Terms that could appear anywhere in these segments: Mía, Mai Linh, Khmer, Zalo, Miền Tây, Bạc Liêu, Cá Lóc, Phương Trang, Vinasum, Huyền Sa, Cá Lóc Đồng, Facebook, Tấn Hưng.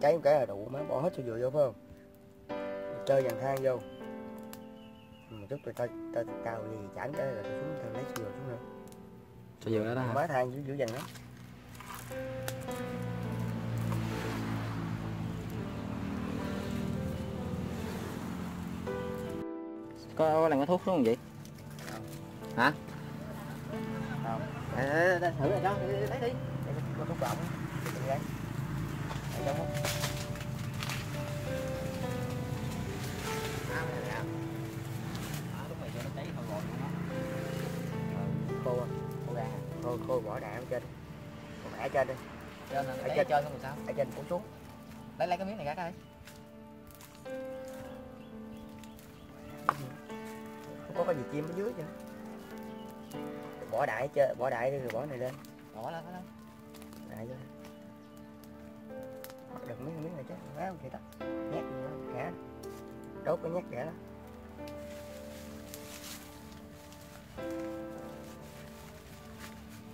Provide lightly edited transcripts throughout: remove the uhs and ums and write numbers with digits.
cháy một cái là đủ má, bỏ hết cho dừa vô phải không? Mình chơi dàn thang vô. Mình chút rồi ta cào lì chán cái là xuống ta lấy dừa xuống nữa. Cho dừa đó đó hả? Má thang dưới dàn đó. Có làm cái thuốc đúng không vậy? Hả? Không. Thử này đó, lấy đi. Có thuốc bọng. Đúng không? Khô bỏ đạn trên. Còn ở trên đi. Ở trên không sao? Ở trên cũng xuống. Lấy cái miếng này ra coi. Không có gì chim ở dưới chứ. Bỏ đại chơi, bỏ đại đi rồi bỏ này lên. Bỏ lên đó. Đại vô. Đừng miếng này chứ, quá vậy đó. Nhét kẻ. Đốt cái nhét kẻ đó.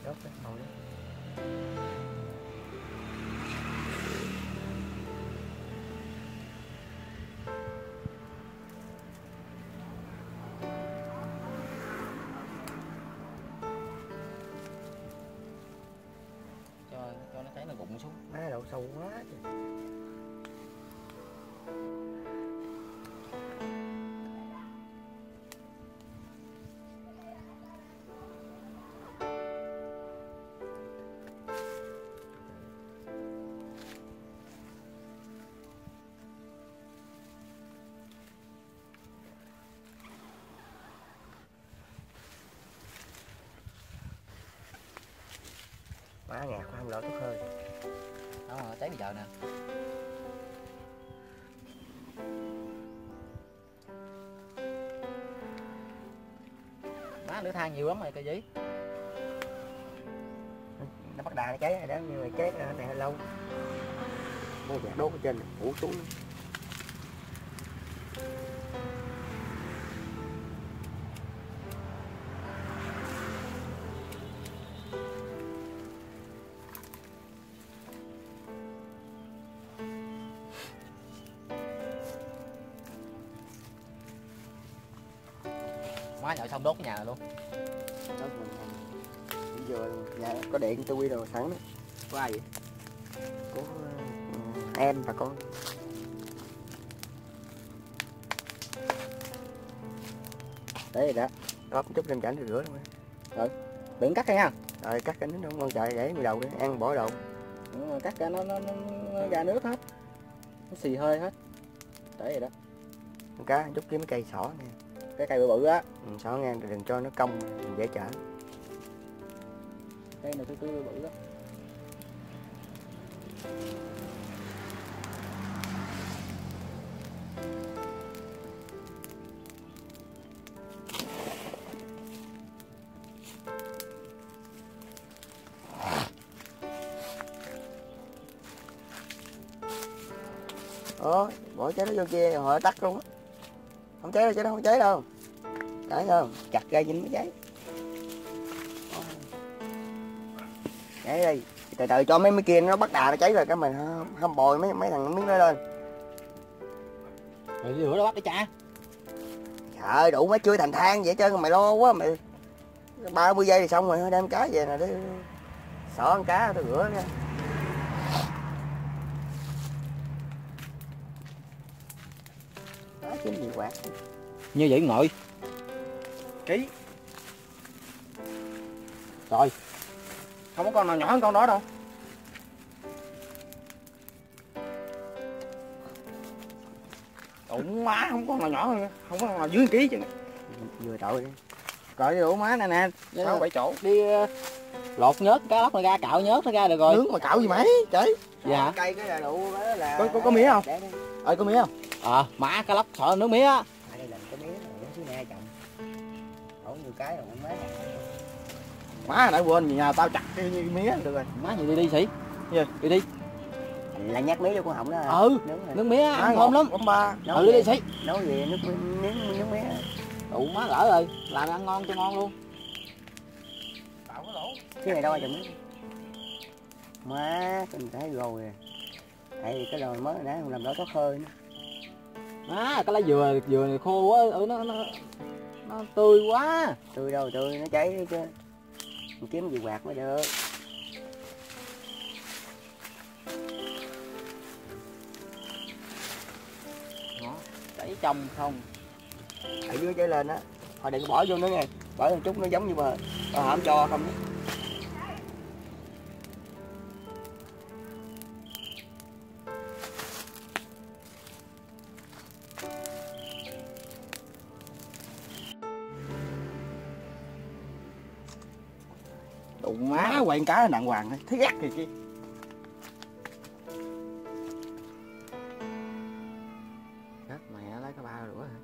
Đốt cái màu đó. Cho nó thấy nó gụng xuống. Má đậu sâu quá trời. Má ngạt quá không lỡ thuốc hơi. Đó mà cháy bây giờ nè. Má lửa than nhiều lắm rồi cái gì? Nó bắt đà nó cháy rồi đó, nhưng mà cháy này hơi lâu. Mua dạ đốt ở trên, phủ xuống. Má nhậu xong đốt cái nhà luôn. Đốt mình vừa nhà có điện tôi quy đồ sẵn đó. Có ai vậy? Có em và con. Đấy đã. Góp chút lên chảnh rồi rửa luôn. Rồi, miệng cắt đi ha. Rồi cắt cái nó ngon trời để đầu đi, ăn bỏ đầu. Cắt ra nó ra nước hết. Nó xì hơi hết. Đấy rồi đó. Con cá chút kiếm cái cây xỏ nè. Cái cây bự bự á, mình xỏ ngang rồi đừng cho nó cong, mình dễ chở. Cây này cứ bự bự đó. Đó, bỏ trái nó vô kia rồi tắt luôn á. Không cháy đâu, cháy đâu, không cháy đâu. Đấy không? Chặt ra dính mới cháy. Cháy đi. Từ từ cho mấy kia nó bắt đà nó cháy rồi cái mình hâm bồi mấy thằng miếng đó lên. Rồi rửa nó bắt đi cha. Trời ơi, đủ mấy chui thành than vậy chứ mày lo quá mày. 30 giây thì xong rồi, đem cá về nè để xỏ ăn cá tôi rửa ra. Gì quạt. Như vậy ngồi ký rồi không có con nào nhỏ hơn con đó đâu. Đụng má không có con nào nhỏ hơn, không có con nào dưới ký chứ. Vừa tội đi cởi đủ má này nè, sao bảy chỗ đi lột nhớt cá lóc này ra, cạo nhớt nó ra được rồi. Nướng mà cạo gì mấy trời. Dạ cây cái đủ đó là có mía không ơi, có mía không? Má cá lóc sợ nước mía á. À, đây là cái mía nó xuống nghe chồng. Ổn nhiều cái rồi má. Má nãy quên gì nhà tao chặt cái mía được rồi. Má gì đi đi sĩ. Gì? Đi đi. Là nhát mía vô con họng đó. Ừ. Nước mía ăn ngon lắm. Nấu đi sĩ. Nấu gì nước miếng mía. Đủ má gỡ rồi, làm ăn ngon cho ngon luôn. Tạo cái lỗ. Cái này đâu ai chồng. Má mình thấy rồi. Thì cái đồi mới nãy làm đỡ có khơi nữa. À, cái lá dừa này khô quá, nó tươi quá. Tươi đâu tươi, nó cháy chứ. Mình kiếm gì quạt mới được. Đó, cháy trong không. Ở dưới cháy lên á. Thôi đừng bỏ vô nữa nghe. Bỏ một chút nó giống như mà họ không cho không. Đụng má quẹn cá nặng hoàng thôi, thấy gắt gì kia. Chết mẹ lấy cái bao đũa hả?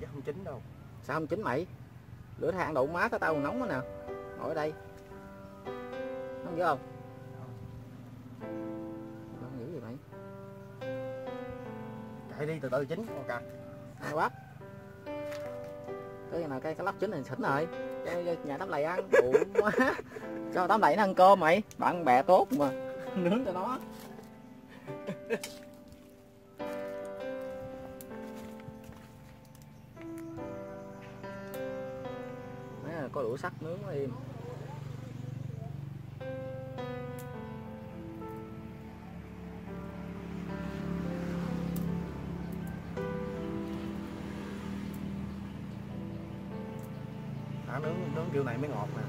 Chắc không chín đâu. Sao không chín mày? Lửa than đậu má tao còn nóng quá nè. Ngồi ở đây. Nóng dữ không? Nóng dữ gì mày? Chạy đi từ từ chín. Ok. Ăn bắp. Cái này cái lóc chín này xỉn rồi. Cho nhà đám lầy ăn. Bụng quá. Cho đám lầy nó ăn cơm mày. Bạn bè tốt mà. Nướng cho nó. Có đũa sắt nướng nó im. Đã nướng kiểu này mới ngọt nè.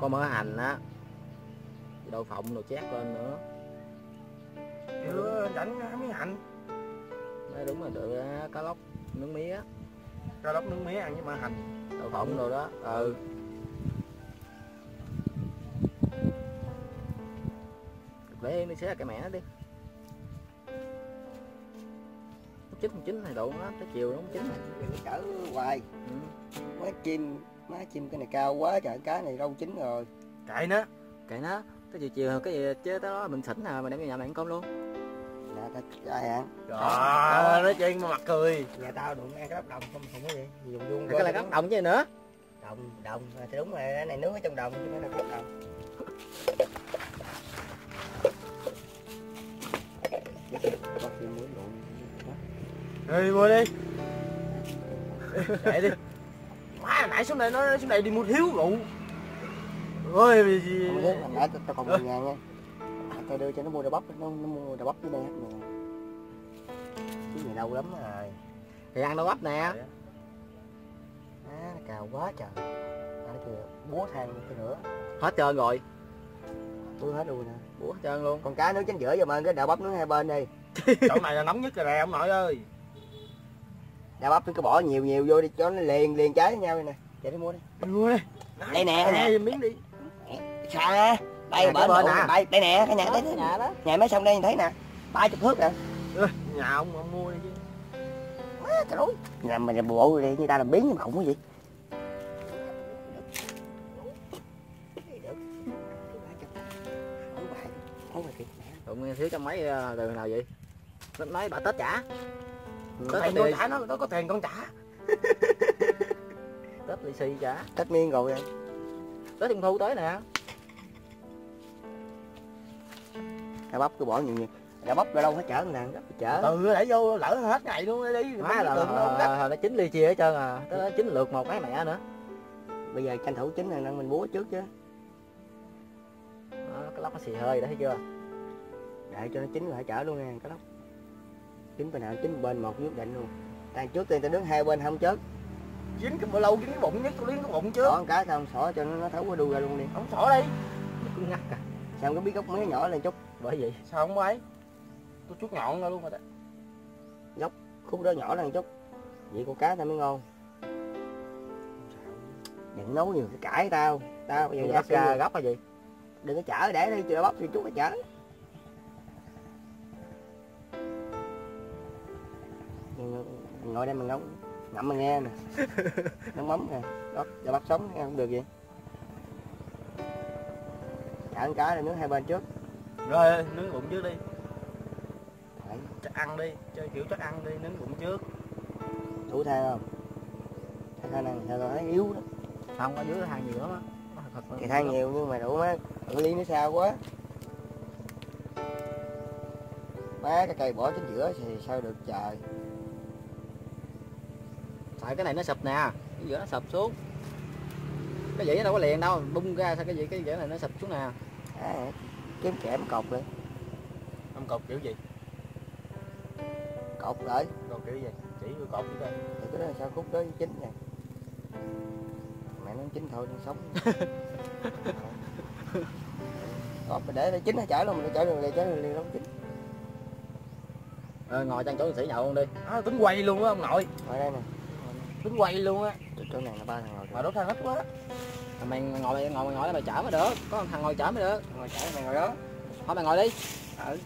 Có mỡ hành á, đậu phộng đồ chát lên nữa. Chưa đánh miếng hành. Đấy đúng rồi, được cá lóc nướng mía. Cá lóc nướng mía ăn với mỡ hành. Đậu phộng rồi đó, ừ. Để em đi xé cái mẹ nó đi. Nó chín không chín này đụng nó, tới chiều nó không chín này. Nó chở hoài. Ừ. Má chim cái này cao quá trời, cái này rau chín rồi. Kệ nó, tới chiều cái gì chứ tới đó mình xỉn nè, mình đem về nhà mày ăn cơm luôn. Dạ tao ai hả? Trời ơi nói chuyện mà mặt cười. Nhà tao đụng ăn cái lóc đồng không có gì. Dùng vuông cái là lóc đồng chứ gì nữa. Đồng à, thì đúng rồi, cái này nướng ở trong đồng chứ nó là lóc đồng. Đi mua đi. Chạy đi. Má nãy xuống đây nó xuống đây đi mua thiếu rượu. Ôi gì. Không biết tao còn 10 ngàn nha. Tao đưa cho nó mua đậu bắp, nó mua đậu bắp với đây nè. Chứ gì đâu lắm rồi. Thì ăn đậu bắp nè. Má à, cào quá trời. Nó kìa, búa than cái nữa. Hết trơn rồi. Búa hết luôn nè. Búa hết trơn luôn. Còn cá nước chén giữa giờ mà cái đậu bắp nước hai bên đi. Chỗ này là nóng nhất rồi nè ông nội ơi. Đậu bắp nó cứ bỏ nhiều vô đi cho nó liền trái với nhau đây nè. Chạy đi mua đi. Mua đi. Đây nè. Miếng đi. Xa. Đây bển đồ, đây nè, cái nhà đó, đấy, nhà đó. Nhà mới xong đây thấy nè, 30 thước nè. Nhà ông mua đi chứ. Má trời ơi. Nhà mình là bộ đi, người ta làm biến nhưng mà không có gì. Tụng nghe thiếu trăm mấy từ nào vậy? Nói bà Tết trả. Tết con trả nó có tiền con trả. Tết lì xì trả. Tết miên rồi. Tết Trung Thu tới nè. Đậu bắp cứ bỏ nhiều. Đậu bắp ra đâu hết chở nè, chở. Từ để vô lỡ hết ngày luôn đi. Má là nó chín ly chia hết trơn à. Nó chín lượt một cái mẹ nữa. Bây giờ tranh thủ chín này mình búa trước chứ. Đó, cái lóc nó xì hơi đã thấy chưa? Để cho nó chín rồi hãy chở luôn nè cái lóc. Chín bên nào chín bên một nhất định luôn. Tại trước tiên tao đứng hai bên không chết. Chín cái bữa lâu dính cái bụng nhất, tôi dính cái bụng chứ. Còn cái không xỏ cho nó thấu qua đuôi ra luôn đi. Không xỏ đi. Nó cứ ngắt à. Sao không biết gốc mía nhỏ lên chút. Bởi vậy sao không ấy? Tôi chút nhọn ra luôn rồi đó. Gốc khúc đó nhỏ lên chút. Vậy con cá tao mới ngon. Đừng nấu nhiều cái cải tao. Tao bây giờ ra gốc là gì? Đừng có chở để đi chừa bắp thì chút nó chở. Ngồi đây mình nấu ngậm mà nghe nè. Nấu mắm nè. Đó, cho bắp sống nghe không được vậy. Chở con cá lên nước hai bên trước. Rồi nướng bụng trước đi. Chắc ăn đi, chơi kiểu chắc ăn đi, nướng bụng trước. Đủ than không? Than này sao thấy yếu đó. Không, có dưới than nhiều lắm á. Thì than nhiều nhưng mà đủ má, tự ly nó xa quá. Má cái cây bỏ chính giữa thì sao được trời. Tại cái này nó sụp nè, cái giữa nó sụp xuống. Cái dĩa nó đâu có liền đâu, bung ra sao cái dĩa này nó sụp xuống nè. À, kiếm kẽm cột đi. Không cột kiểu gì? Cột lại. Cột kiểu gì? Chỉ tôi cột đi coi. Thì cái đó là sao khúc đó chín nè. Mẹ nó chín thôi, nó sống. Cột mà để chín nó chở luôn, mình chở liền nó chín. Ngồi trang chỗ thằng Sĩ nhậu luôn đi. À, tính quay luôn á ông nội. Ngồi đây nè. Tính quay luôn á. Chỗ này là ba thằng ngồi. Mà đốt than ít quá. Mày ngồi đó mày chở mới được. Có thằng ngồi chở mới được. Ngồi chở mày ngồi đó. Thôi mày ngồi đi. Ừ.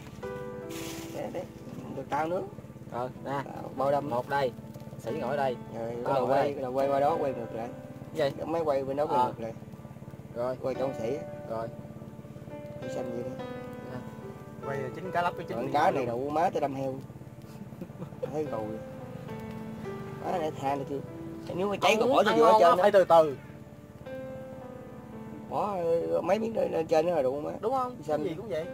Đi. Được tao nướng. Ờ, nè. Bao đâm một đây. Sĩ ngồi ở đây. Rồi, quay qua đó, quay ngược lại. Vậy. Máy quay bên đó quay ngược lại. Rồi, quay trong Sĩ. Rồi. Đi xem gì đi. Quay chín cá lóc cái chín. Cá này đậu má tới đâm heo. Thấy rồi. Má để than được chưa? Nếu mà cháy có bỏ vô ở trên. Phải từ từ. Bỏ mấy miếng lên trên nữa rồi đụng má. Đúng không? Cái gì cũng vậy.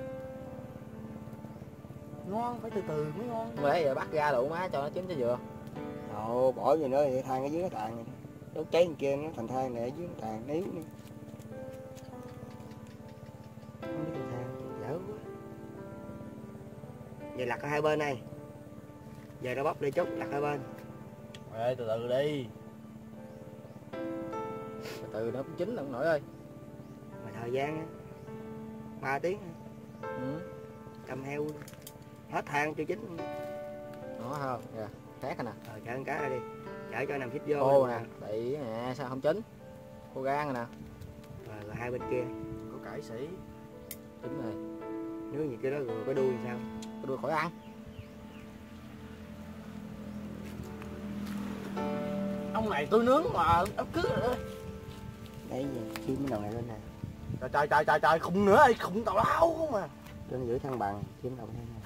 Ngon phải từ từ mới ngon. Mày giờ bắt ra đụng má cho nó chín cho vừa. Ồ, bỏ gì nữa thì than ở dưới nó tàn. Đốt cháy bên kia nó thành than này ở dưới nó tàn níu nữa. Giờ lặt ở hai bên này. Giờ nó bóc đi chút, lặt hai bên. Ê, từ từ đi. Từ từ nó cũng chín lắm nội ơi. Mà thời gian 3 tiếng. Ừ. Cầm heo hết than cho chín. Đó không? Dạ, khác rồi nè. Rồi chở con cá ra đi. Chở cho nằm xích vô. Ô nè, bị nè, sao không chín. Cô gan nè. Rồi hai bên kia. Có cải Sĩ. Đúng rồi. Nếu như cái đó rồi có đuôi sao? Có đuôi khỏi ăn. Ông này tôi nướng mà ấp cứ rồi. Đấy gì, chim cái đầu này lên nè. Trời khùng nữa đi, khùng tào lao không à. Lên giữ thăng bằng, chim đầu lên nè.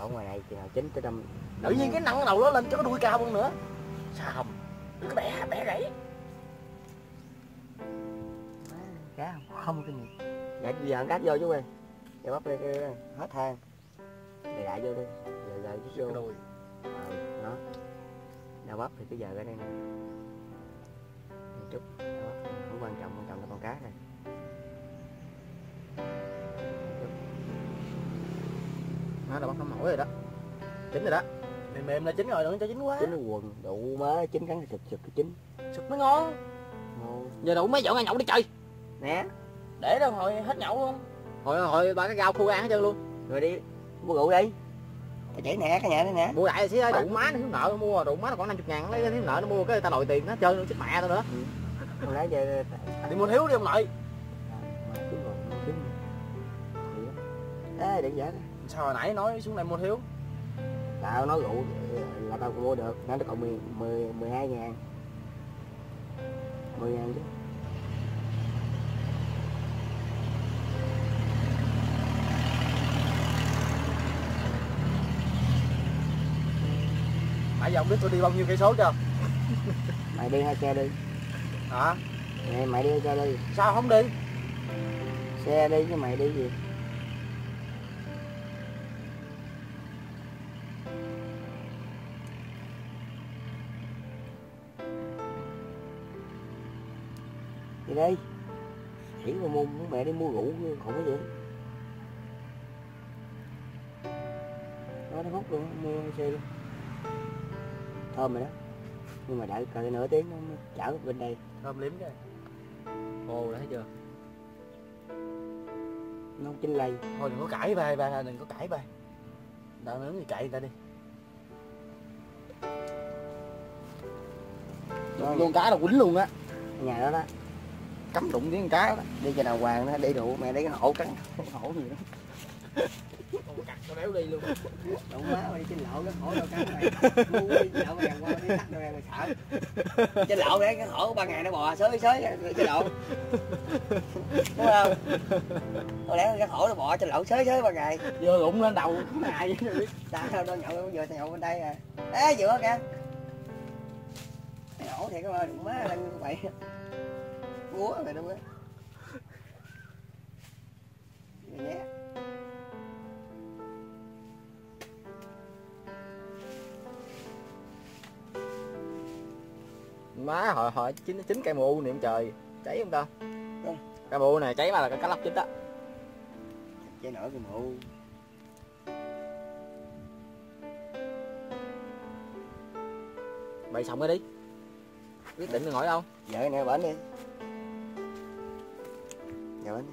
Ở ngoài này thì hồi chính tới đâm. Tự nhiên cái nặng đầu nó lên cho cái đuôi cao hơn nữa. Sao không? Đừng có bẻ gãy. Cá không cái gì. Dạ giờ ăn cát vô chú em. Dạ bắp đây hết than. Để lại vô đi. Giờ lại chứ vô. Cái đuôi. Rồi, đó. Đào bắp thì cứ giờ ở đây nè. Một chút. Đó, không quan trọng là con cá này. Má đào bắp nó mỏi rồi đó. Chín rồi đó. Mềm là chín rồi, đừng cho chín quá. Chín nó quần, đủ má, chín cắn sực cái chín. Sực mới ngon. Ngon. Giờ đủ mấy dọn ăn nhậu đi chơi. Nè, để đâu hồi hết nhậu luôn. Hồi ba cái rau khô ăn hết trơn luôn. Rồi đi, mua rượu đi. Chảy nè, cái nhà đây nè. Mua lại xí ơi, rượu má nó thiếu nợ mua, rượu má nó còn 50.000 lấy cái thiếu nợ nó mua cái ta đòi tiền nó chơi luôn chết mẹ tao nữa. Hồi nãy giờ đi mua thiếu đi ông nội. Ê, điện giả. Sao hồi nãy nói xuống đây mua thiếu? Tao nói rượu là tao mua được, nó còn 12.000. 10.000 chứ. Nãy giờ không biết tôi đi bao nhiêu cây số chưa? Mày đi hai xe đi. Hả? Nè, mày đi hai xe đi. Sao không đi? Xe đi chứ mày đi gì? Đi đi. Chỉ mà mua mẹ đi mua rượu không có gì. Đó nó hút luôn, mua hai xe luôn. Thơm rồi đó. Nhưng mà đợi cỡ nửa tiếng nó chở bên đây. Thơm liếm cái. Ồ đã thấy chưa? Nó chín lây. Thôi đừng có cãi ba, đừng có cãi ba. Đợi nướng thì cãi người ta đi. Con cá nó quýnh luôn á. Nhà đó đó. Cấm đụng tiếng con cá đó. Đi cho nào hoàng đó, đi đủ mẹ lấy cái hổ cắn. Hổ gì đó. đéo đi luôn. Đụng má mày trên lộ cái hổ đâu cắn mày. Lộ mày qua đi tắt đâu mày sợ. Trên lộ đấy cái hổ 3 ngày nó bò xới xới trên lộ. Đúng không? Hồi lẽ cái hổ nó bò trên lộ xới xới 3 ngày. Vô đụng lên đầu mày biết. Sao nó nhậu vừa nhậu bên đây à. Ê vừa kìa. Cái hổ thiệt các ơi, đụng má đang vậy. Búa mày đúng á. Nhé. Má hồi chín cây mù niệm trời cháy không ta? Không. Cây mù này cháy mà là cá lóc chín đó. Cháy nổi cây mù. Bày xong cái đi. Quyết định ngồi không? Vợ nè bển đi. Dạ bển đi.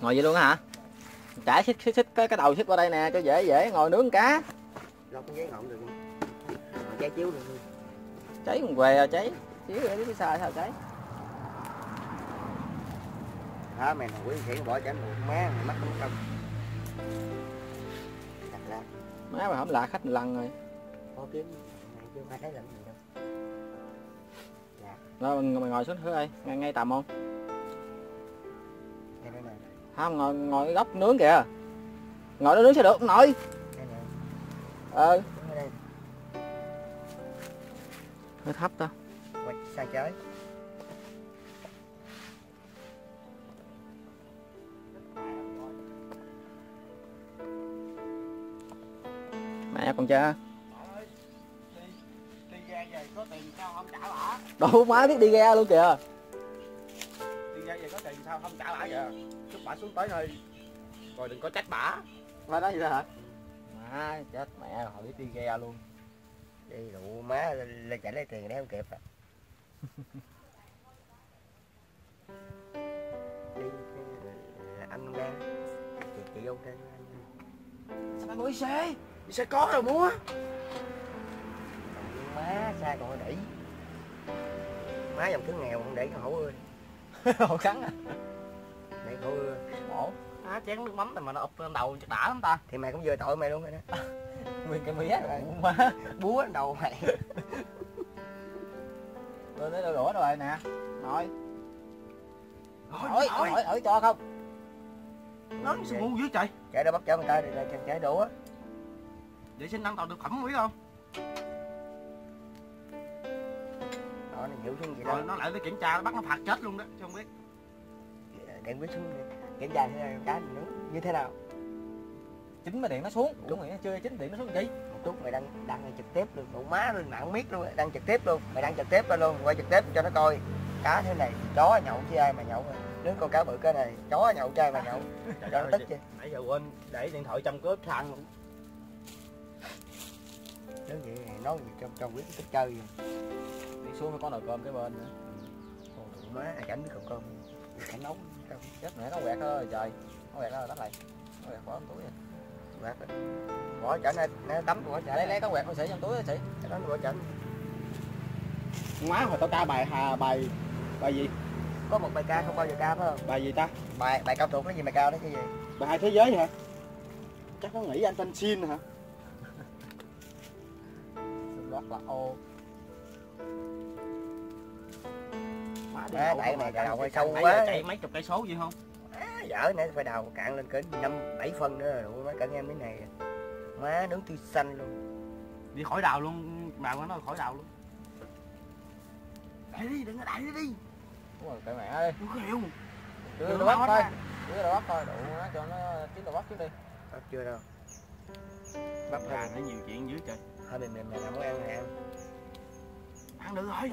Ngồi vậy luôn á hả? Trả xích cái đầu xích qua đây nè cho dễ dễ ngồi nướng cá. Lóc giấy ngọn được không? Cháy chiếu được không? Cháy còn què à cháy. Chiếu để biết sao sao cháy. Hả mày nổi chuyện bỏ chảy một má mày mất không công. Má mà không lạ khách lần rồi. Có kiếm mày chưa ai thấy lạnh gì đâu. Dạ. Rồi mày ngồi xuống thử ơi, ngay tầm không? Không ngồi góc nướng kìa. Ngồi đó nướng sao được không nội? Ừ. Hơi thấp ta. Quay sang trái. Mẹ còn chưa? Đi ra về có tiền sao không trả bả? Đồ má biết đi ra luôn kìa. Đi ra về có tiền sao không trả bả kìa. Chút bả xuống tới thôi. Rồi đừng có trách bả. Má nói gì đó hả? Má chết mẹ rồi biết đi ra luôn. Đi đủ má lên trả lấy tiền để không kịp à. Đi anh ra chị ok anh. Sao mày mua xe? Đi xe có rồi mua. Má xa còn đẩy. Má dòng thứ nghèo không để cho hổ ơi. Hổ cắn à? Để hổ ơi. Ổ. Má chén nước mắm này mà nó ụp lên đầu chắc đã lắm ta. Thì mày cũng vừa tội mày luôn rồi đó. Nguyên cái mía rồi má búa lên đầu mày. Tôi lấy đôi đũa rồi nè nội hỏi cho không nó sao ngu dữ trời chạy đâu bắt chở người ta thì là chạy đũa để xin ăn toàn thực phẩm biết không nó chịu xuống vậy rồi đó. Nó lại tới kiểm tra nó bắt nó phạt chết luôn đó chứ không biết để biết xuống kiểm tra thế nào cá nướng như thế nào chính mà điện nó xuống đúng rồi nó chưa chính điện nó xuống gì một chút mày đăng trực tiếp luôn cậu má lên mạng miết luôn đăng trực tiếp luôn mày đăng trực tiếp lên luôn quay trực tiếp cho nó coi cá thế này chó nhậu chứ ai mà nhậu nướng con cá bự cái này chó nhậu chứ ai mà nhậu cho nó tức chứ nãy giờ quên để điện thoại trong cướp thang luôn nếu vậy này nói gì trong quyết thích chơi gì đi xuống nó có nồi cơm cái bên nữa cậu má cảnh biết cơm cảnh nấu chết mẹ nó quẹt thôi trời nó quẹt đó lại nó quẹt quá túi quẹt bỏ chảnh nó tắm bỏ chảnh lấy cái quẹt nó sẽ trong túi chị cái đó bỏ chảnh má hồi tao ca bài hà bài gì có một bài ca không bao giờ ca phải không bài gì ta bài cao thuộc nó gì mày cao đấy cái gì bài hai thế giới hả chắc nó nghĩ anh tên Xin hả Xin rất là ô má tại mày đầu quay sâu quá chạy mấy chục cây số gì không dở nãy phải đào cạn lên cỡ 5-7 phân nữa rồi má cỡ nghe mấy này má nướng tươi xanh luôn đi khỏi đào luôn bà nó nói khỏi đào luôn để đi đừng có đẩy đi đúng rồi tại mẹ ơi đúng hiểu chưa đầu óc thôi chưa đầu óc thôi đủ nó cho nó kiếm đầu óc trước đi à, chưa đâu bắp gà nó nhiều chuyện dữ trời thôi mềm này làm món ăn nè em ăn được rồi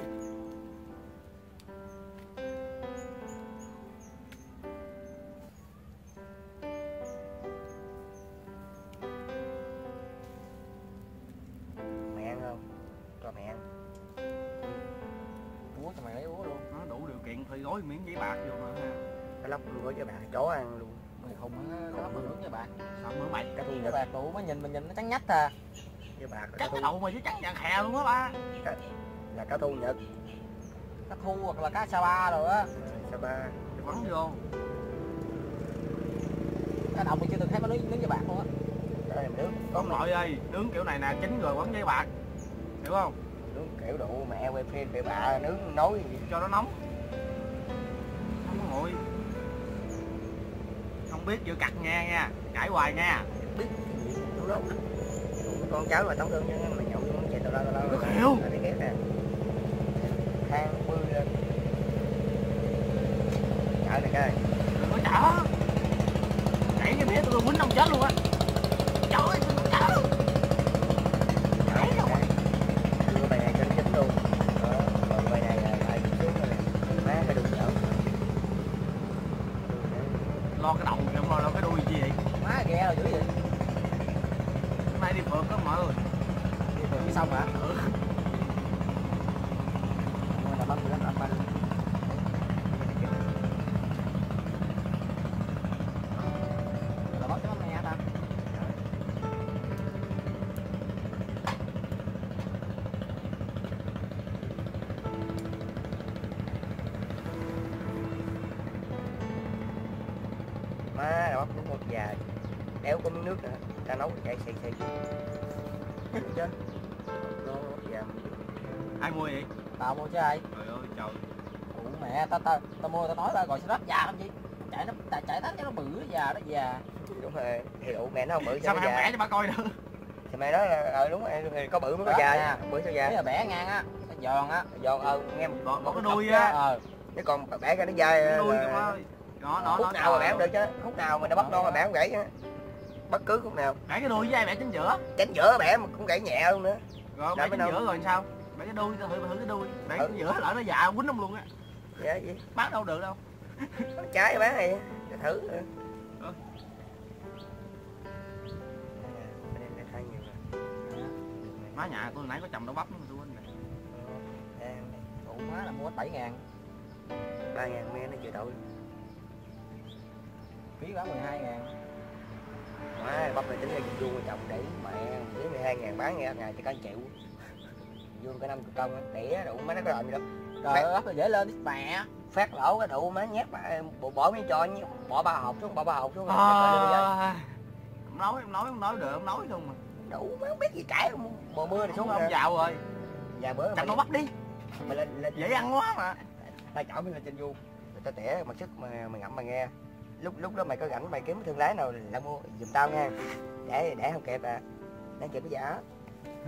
gói miếng giấy bạc vô mà cá lóc luôn gói cho bạn chó ăn luôn mày không cá lóc nướng với bạn sao bữa mày cái gì bạc tụ mới nhìn mình nhìn nó trắng nhách à với bạc cắt cái đầu mày với trắng vàng khè luôn á ba cá, là cá thu Nhật cá thu hoặc là cá Sapa rồi á Sapa bắn vô Cá đồng thì chưa từng thấy có nướng với bạc luôn á. Con nội ơi, nướng kiểu này nè, chín rồi quấn với bạc, hiểu không? Nướng kiểu đụ mẹ quay phim bậy bạ, nướng nấu gì cho nó nóng. Không có nguội. Không biết chữ cặt nghe nha, cãi hoài nha. Biết đâu. Con cháu là tống đơn nha, mà nhậu nó chạy tao hiểu. Thang bươi lên. Chở này coi. Đừng có chở. Đẩy cái mía tôi quýnh ông chết luôn á. Đéo có miếng nước nữa, ta nấu chạy xì xì chứ. Ai mua vậy? Tao mua chứ ai. Trời ơi trời. Ủa mẹ, tao mua tao nói tao gọi xe rách già không chứ. Chạy tách cho nó bự, nó già. Đúng rồi, thì đủ mẹ nó không bự sao mà không bẻ cho bà coi nữa. Thì mẹ nói là, đúng rồi, có bự mới có già nha. Bự sao già? Nếu là bẻ ngang á, nó giòn á. Giòn, nghe một cái đuôi á. Nó còn bẻ ra nó dai. Đuôi không ơi. Khúc nào mà bẻ không được chứ, khúc nào mà đã bắt non mà bẻ không gãy á. Bất cứ khúc nào. Bẻ cái đuôi với ai bẻ chính giữa. Chính giữa bẻ mà cũng gãy nhẹ luôn nữa. Rồi bẻ chính giữa rồi sao? Bẻ cái đuôi, thử cái đuôi. Bẻ chính giữa lỡ nó dạ quýnh ông luôn á. Dạ gì? Bắt đâu được đâu. Trái bán này thử. Má nhà tôi nãy có trồng đậu bắp nữa mà tôi quên rồi. Ủa má là mua 7.000. 3.000 mê nó chịu tội. Phí bán 12.000. Má, bắp này tính ra dùng vuông trồng để mẹ dưới 12.000 bán nghe ngày cho có 1 triệu. Vuông cả 50 công á, đĩa đủ má nó có đòi gì đâu. Trời ơi, bắp nó dễ lên đi mẹ. Phát lỗ cái đủ má nhét bà bỏ miếng cho bỏ ba hộp xuống, Không nói được, không nói luôn mà. Đủ má không biết gì cả, mùa mưa này xuống không vào rồi. Dạ bữa chặt nó bắp đi. Mày lên dễ ăn quá mà. Tao chọn mình lên trên vuông. Tao tỉa mặt sức mà mày ngậm mà nghe. Lúc đó mày có rảnh mày kiếm thương lái nào là mua giùm tao nha. Để không kịp à. Đang kịp cái giả.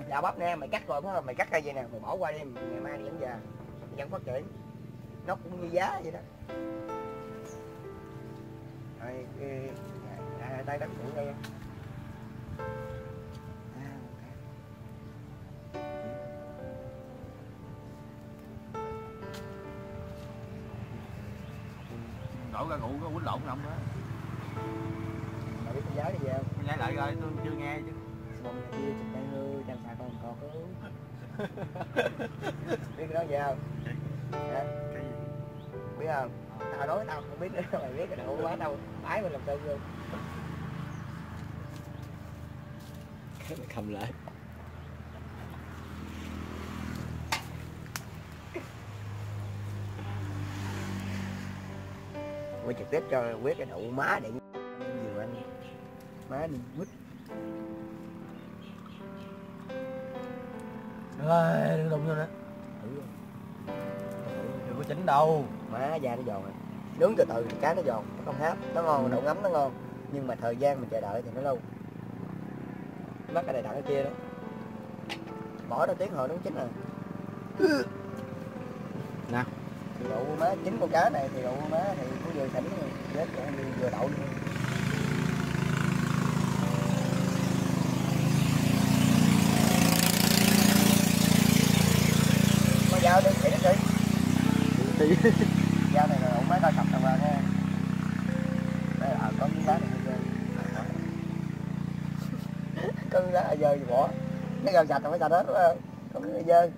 Đào bắp nè, mày cắt rồi phải không? Mày cắt ra vậy nè, mày bỏ qua đi, ngày mai đi vẫn già. Vẫn phát triển. Nó cũng như giá vậy đó. Rồi, tay đắp củ đây. Đổ ra cụ có quýnh lộn không đó. Mày biết con giá đi về không? Con giá lại rồi, tôi chưa nghe chứ. Xong này kia, chụp đang lưu, chăm xài con còn có uống. Biết nó về không? Dạ. Cái gì? Biết không? Tao nói tao không biết nữa, mày biết cái đậu quá đâu. Ái mình làm sao luôn. Mày cầm lại. Quay trực tiếp cho quyết cái đậu má để nhiều anh má đi quýt rồi đừng đụng vô nữa. Đừng có chỉnh đâu má, da nó giòn rồi, nướng từ từ cá nó giòn, nó không hấp, nó ngon, đậu ngấm nó ngon, nhưng mà thời gian mình chờ đợi thì nó lâu, mắc cái này đặng cái kia đó, bỏ ra tiếng hồi nó chín rồi nè. Đậu má chín con cá này thì đậu má thì cũng vừa sẵn rồi, vết vừa đậu luôn. Có dao đi, để nó đi. Dao này là đậu má tao cầm tao vào nha. Đây là có miếng đá này tao chơi. Có miếng đá ở dơ thì bỏ. Cái gạo sạch là phải sạch hết đúng không? Có miếng ở dơ.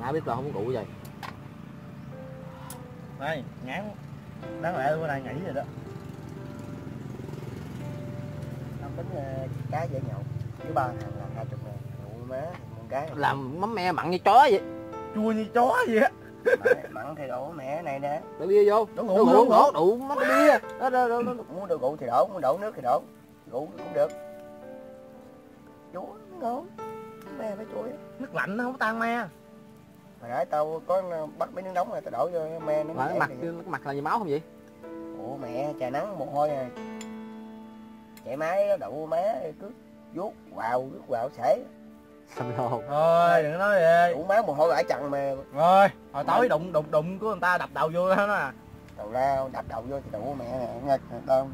Má biết là không có cụ rồi. Đây, ngán quá. Đáng lẽ bữa nay nghỉ rồi đó. Tao tính cá dễ nhậu. Chứ 3 thằng là 20.000. má, cái làm mắm me mặn như chó vậy, chua như chó vậy á. Mặn thì đổ mẹ này nè, đổ bia vô, đổ ngủ luôn, đổ mắm bia, muốn đổ rượu thì đổ, muốn đổ nước thì đổ, rượu cũng được. Chúa ngon, me phải chuối, nước lạnh nó không tan me. Hồi nãy tao có bắt mấy nước nóng rồi tao đổ vô me nó mặt là gì máu không vậy? Ủa mẹ trời nắng mồ hôi à, chạy máy đậu má cứ vuốt vào sể. Xâm lồ. Thôi đừng nói vậy. Đủ má mồ hôi vãi chằng mà. Rồi, hồi tối đụng của người ta đập đầu vô đó nè. Đầu ra đập đầu vô thì đụng mẹ ngực không.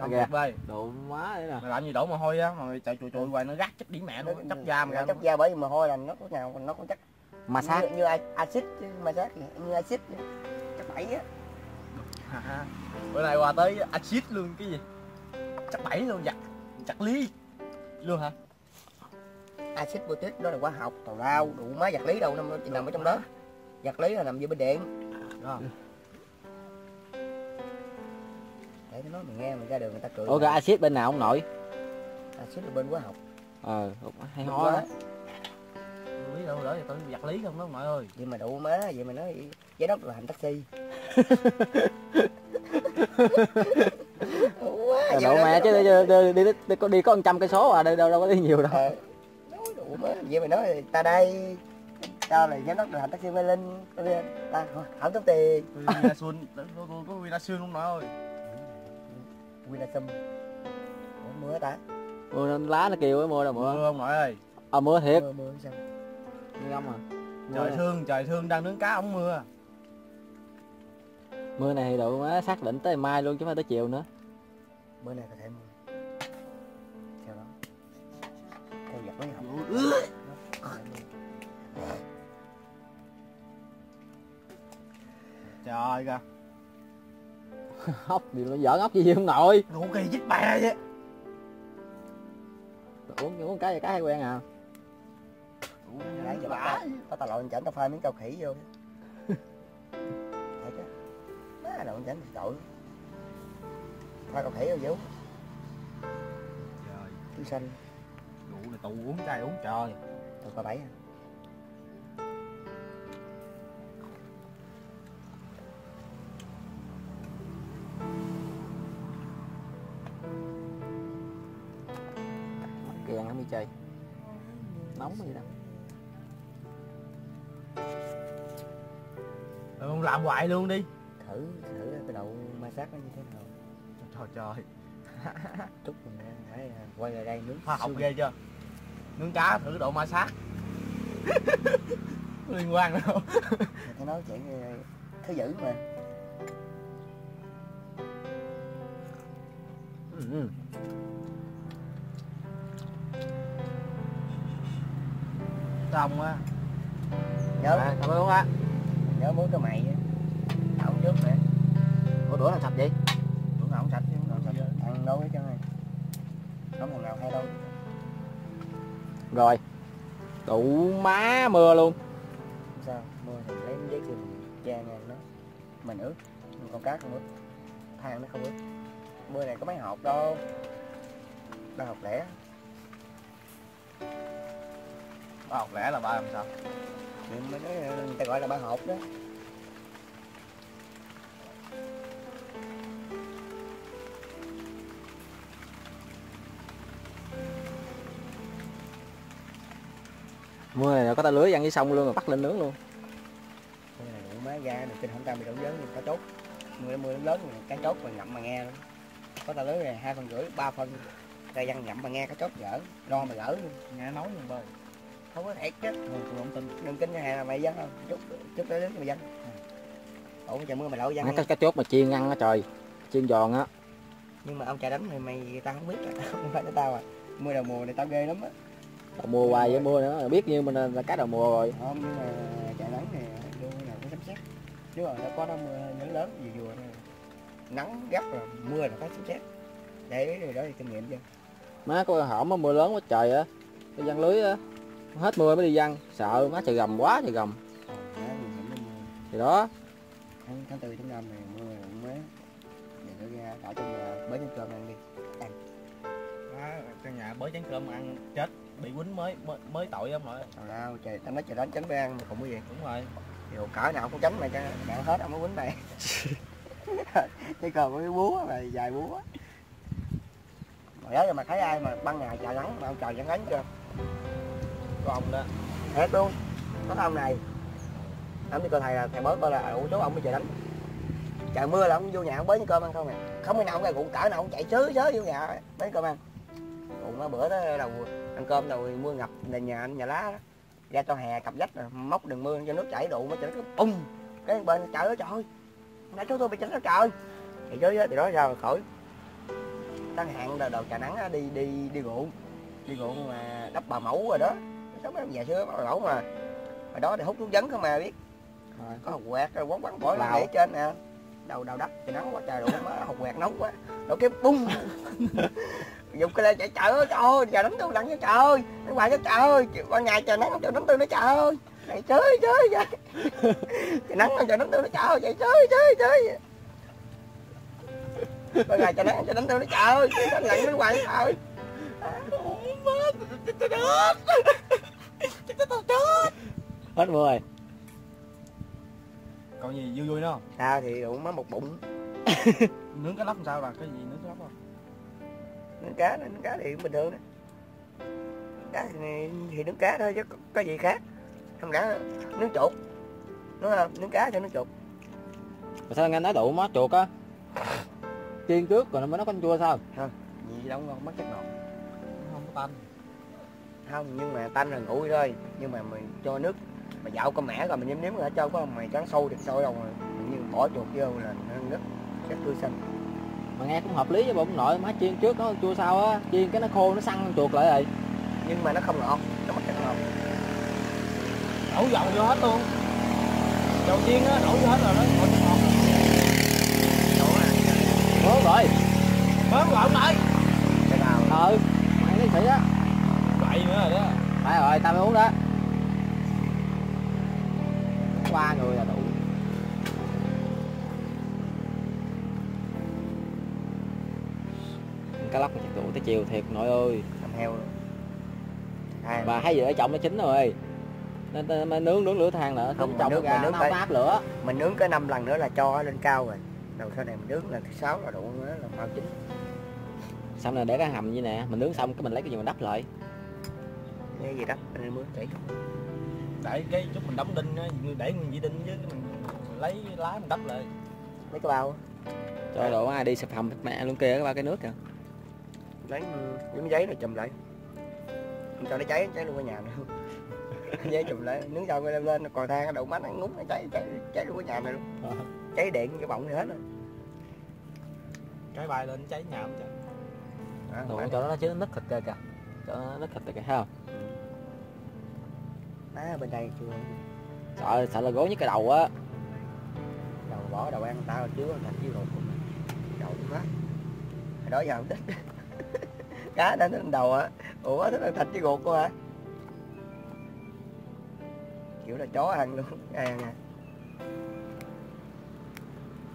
Không kịp ơi. Đụng má vậy nè. Mày làm gì đổ mồ hôi á, rồi chạy chùi hoài nó rác chết đĩ mẹ luôn, chắc da mà. Chắc da bởi vì mồ hôi là nó có nào nó cũng chắc mà sát như axit mà sát như axit chắc bảy á. Bữa nay qua tới axit luôn cái gì? Chắc bảy luôn giặt lý luôn hả? Axit butyric đó là hóa học, tào lao, đủ má vật lý đâu nằm ở trong đó. Vật lý là nằm dưới bên điện. Đó. Để nó nói mình nghe, mình ra đường người ta cười. Ủa rồi axit bên nào ông nội? Axit là bên hóa học. Ờ, hay ho đó. Không biết đâu đó thì tôi vật lý không đó ông nội ơi. Vậy mà đủ má, vậy mà nói giám đốc là hành taxi. Đủ mẹ chứ đi có 100 cây số à, đâu có đi nhiều đâu. Vậy mày nói ta đây, tao là giám đốc là hành taxi Mê Linh, ta không tốn tiền. Xuân, có Vinasum không nói ơi. Vinasum, mưa ta. Mưa lá nó kêu mưa đâu mưa. Mưa không nói ơi. À mưa thiệt. Mưa sao? Mưa không à. Trời thương đang nướng cá ống mưa. Mưa này đủ má xác định tới mai luôn chứ không tới chiều nữa. Bữa nay có thể mưa. Theo đó. Theo giặt lấy học. Trời kìa. Ốc gì nó giỡn ốc gì không nội. Đủ kỳ dít bè vậy. Uống cái hay quen à. Nãy giờ tao lộn chảnh tao phai miếng cao khỉ vô. Thấy chứ. Má lộn chảnh thì tội. Thôi cậu thấy đâu Vũ. Trời. Chú xanh. Rượu là tù uống trai uống trời. Tụi coi bảy à. Mắc kèn lắm đi chơi. Nóng gì đâu. Không làm hoài luôn đi. Thử cái đầu ma sát nó như thế nào. Trời chút mình phải quay lại đây nướng khoa học ghê chưa, nướng cá thử độ ma sát. Liên quan đâu tao nói chuyện thứ dữ mà. Xong á nhớ cảm ơn á, nhớ muốn cho mày đậu trước nè. Ủa đũa làm sạch vậy? Không sạch chứ, không sạch ăn đâu hết trơn rồi. Không còn nào hay đâu. Rồi. Tụ má mưa luôn. Sao? Mưa thì lấy giấy kìm da ngàn nó. Mình ướt, con cá không ướt. Than nó không ướt. Mưa này có mấy hộp đâu. Ba hộp lẻ. Ba hộp lẻ là ba làm sao? Mình mới nói người ta gọi là ba hộp đó. Mưa này có ta lưới ăn với sông luôn rồi bắt lên nướng luôn. Mưa này đủ má ra được trên không ta bị đổ dớn cá chốt. Mưa lớn rồi cá chốt rồi ngậm mà nghe luôn. Có ta lưới này 2 phân rưỡi 3 phân ra văn ngậm mà nghe cá chốt gỡ, lo mà gỡ luôn, nghe nói luôn bơi. Không có thiệt chứ. Tôi không tin. Đừng kính cái hàng mày văng không? Chút tới nước mày văng. Ủa trời mưa mày lẩu văng. Cá chốt mà chiên ăn á trời. Chiên giòn á. Nhưng mà ông trời đánh thì mày tao không biết á, không phải tao à. Mưa đầu mùa này tao ghê lắm á. Mùa hoài với mưa nữa, biết như mình là cá đầu mùa rồi. Không, nhưng mà trời nắng này luôn nào cũng sấm sét. Chứ rồi nó có đó mưa lớn lớn gì vừa này. Nắng gấp rồi, mưa là có sấm sét. Để rồi đó thì kinh nghiệm chưa? Má coi hổm á, mưa lớn quá trời á. Cái giăng lưới á, hết mưa mới đi giăng, sợ má trời gầm quá trời gầm. Thì đó. Tháng 4 tháng 5 này mưa cũng mới. Giờ nó ra cả trong nhà bới chén cơm ăn đi. Ăn. Má trong nhà bới chén cơm ăn chết. bị quýnh mới tội ông nội. Tao nói trời đánh tránh bé ăn cũng cái gì. Đúng rồi. Điều cỡ nào cũng tránh mày cho bạn hết ông mới quýnh này. Chứ còn cái búa này dài búa. Mà đó giờ mà thấy ai mà ban ngày trời nắng mà ông trời vẫn đánh chưa? Có ông đó. Hết luôn. Có ông này. Ông đi coi thầy là thầy mới coi là số ông mới trời đánh. Trời mưa là ông vô nhà ông bới cơm ăn không nè. Không khi nào ông ra ruộng cỡ nào ông chạy chớ chớ vô nhà bới cơm ăn. Ruộng nó bữa đó đầu ăn cơm đầu mưa ngập nền nhà anh nhà lá đó. Ra cho hè cặp vách móc đường mưa cho nước chảy đụ mới chảy ung cái bên trời ơi trời ơi nãy chúng tôi bị chảy nó trời thì chứ thì đó ra khỏi tăng hạn đầu trà nắng đó, đi ruộng mà đắp bà mẫu rồi đó sống em già xưa bà mẫu mà hồi đó thì hút thuốc dấn không mà biết rồi. Có hột quẹt rồi quán bỏ lại để trên nè đầu đất thì nắng quá trời đụng hột quẹt nóng quá đổ cái bung dùng cái lên chạy trời ơi trời đánh tôi đặng cho trời ơi nó hoài cho trời ơi ban ngày trời nắng trời đánh tôi nó trời ơi chạy chơi chơi vậy trời nắng trời đánh tôi nó trời ơi chạy chơi chơi chơi ban ngày trời nắng trời đánh tôi nó trời ơi đánh lạnh nó hoài trời ơi hết mưa rồi còn gì vui vui nữa không? Tao thì cũng mới một bụng nướng cá lóc làm sao là cái gì nướng cá lóc không? Nướng cá thì bình thường đó. Cá thì nướng cá thôi chứ có gì khác. Không đã nướng chuột. Đúng không? Nướng cá thì nướng chuột. Mà sao nghe nói đậu má chuột á? Chiên trước rồi mới nấu canh chua sao? Không, gì đâu ngon mất chất ngọt. Không có tanh. Không, nhưng mà tanh là nguội thôi. Nhưng mà mình cho nước mà dạo con mẻ rồi mình nếm rồi hết trơn có mày trắng sâu được sôi đâu rồi. Mình như bỏ chuột vô là nó rất tươi xanh. Mà nghe cũng hợp lý với bụng nội má chiên trước nó chua sau á chiên cái nó khô nó săn chuột lại rồi nhưng mà nó không ngọt nó mất ngọt đổ dầu vô hết luôn dầu chiên á đổ vô hết rồi nó còn ngọt bớm rồi ông nội cái nào ừ ăn cái thịt á vậy nữa rồi đó phải rồi tao mới uống đó ba người là đủ. Cá lóc mà chắc đủ tới chiều thiệt nội ơi làm heo luôn à, bà thấy gì ở trọng nó chín rồi nên nướng lửa than nữa không trọng nướng ra, nó áp lửa mình nướng cái 5 lần nữa là cho lên cao rồi đầu sau này mình nướng lần thứ 6 là đủ nữa là bao chín xong là để cái hầm như nè mình nướng xong cái mình lấy cái gì mình đắp lại cái gì đắp mình mới chảy để cái chút mình đóng đinh á để mình dĩ đinh với mình lấy lá mình đắp lại mấy cái bao trời đổ ai đi sập hầm mẹ luôn kìa cái ba cái nước kìa lấy miếng giấy rồi chùm lại không cho nó cháy luôn ở nhà nữa giấy chùm lại nướng xong rồi lên còi than nó đậu mát nó ngúng nó cháy luôn ở nhà này luôn cháy điện cái bọng thì hết rồi cái bài lên cháy nhà không trời à, chỗ đó nó chứ nứt thịt kìa kìa chỗ nó nứt thịt kìa thấy không à, bên đây chưa sợ là gối với cái đầu á đầu bỏ đầu ăn tao chứ thịt chứ rồi đầu quá hồi đó giờ không thích cá đã lên đầu á ủa thích ăn thịt với ruột cô hả kiểu là chó ăn luôn ăn nè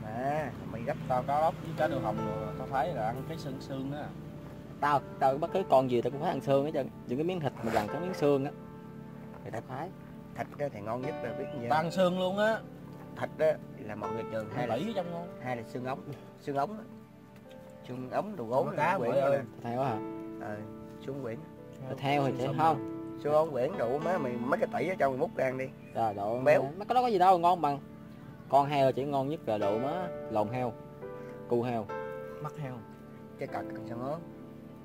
à mày gấp tao cá lóc với cá đường hồng rồi tao thấy là ăn cái xương á tao bất cứ con gì tao cũng phải ăn xương hết trơn những cái miếng thịt mà gần cái miếng xương á thì tao khoái thịt đó thì ngon nhất là biết gì tao ăn xương luôn á thịt đó là một người trường hay là trong ngon hay là xương ống đó. Xương ống đồ gốm cá quyển ơi theo hả ờ xương quyển theo thì sẽ không xương ống quyển đủ má mày mấy cái tỷ ở trong mày múc ăn đi rồi độ béo nó có gì đâu ngon bằng con heo chỉ ngon nhất là độ má lồng heo cu heo mắt heo cái cặc sao ngớ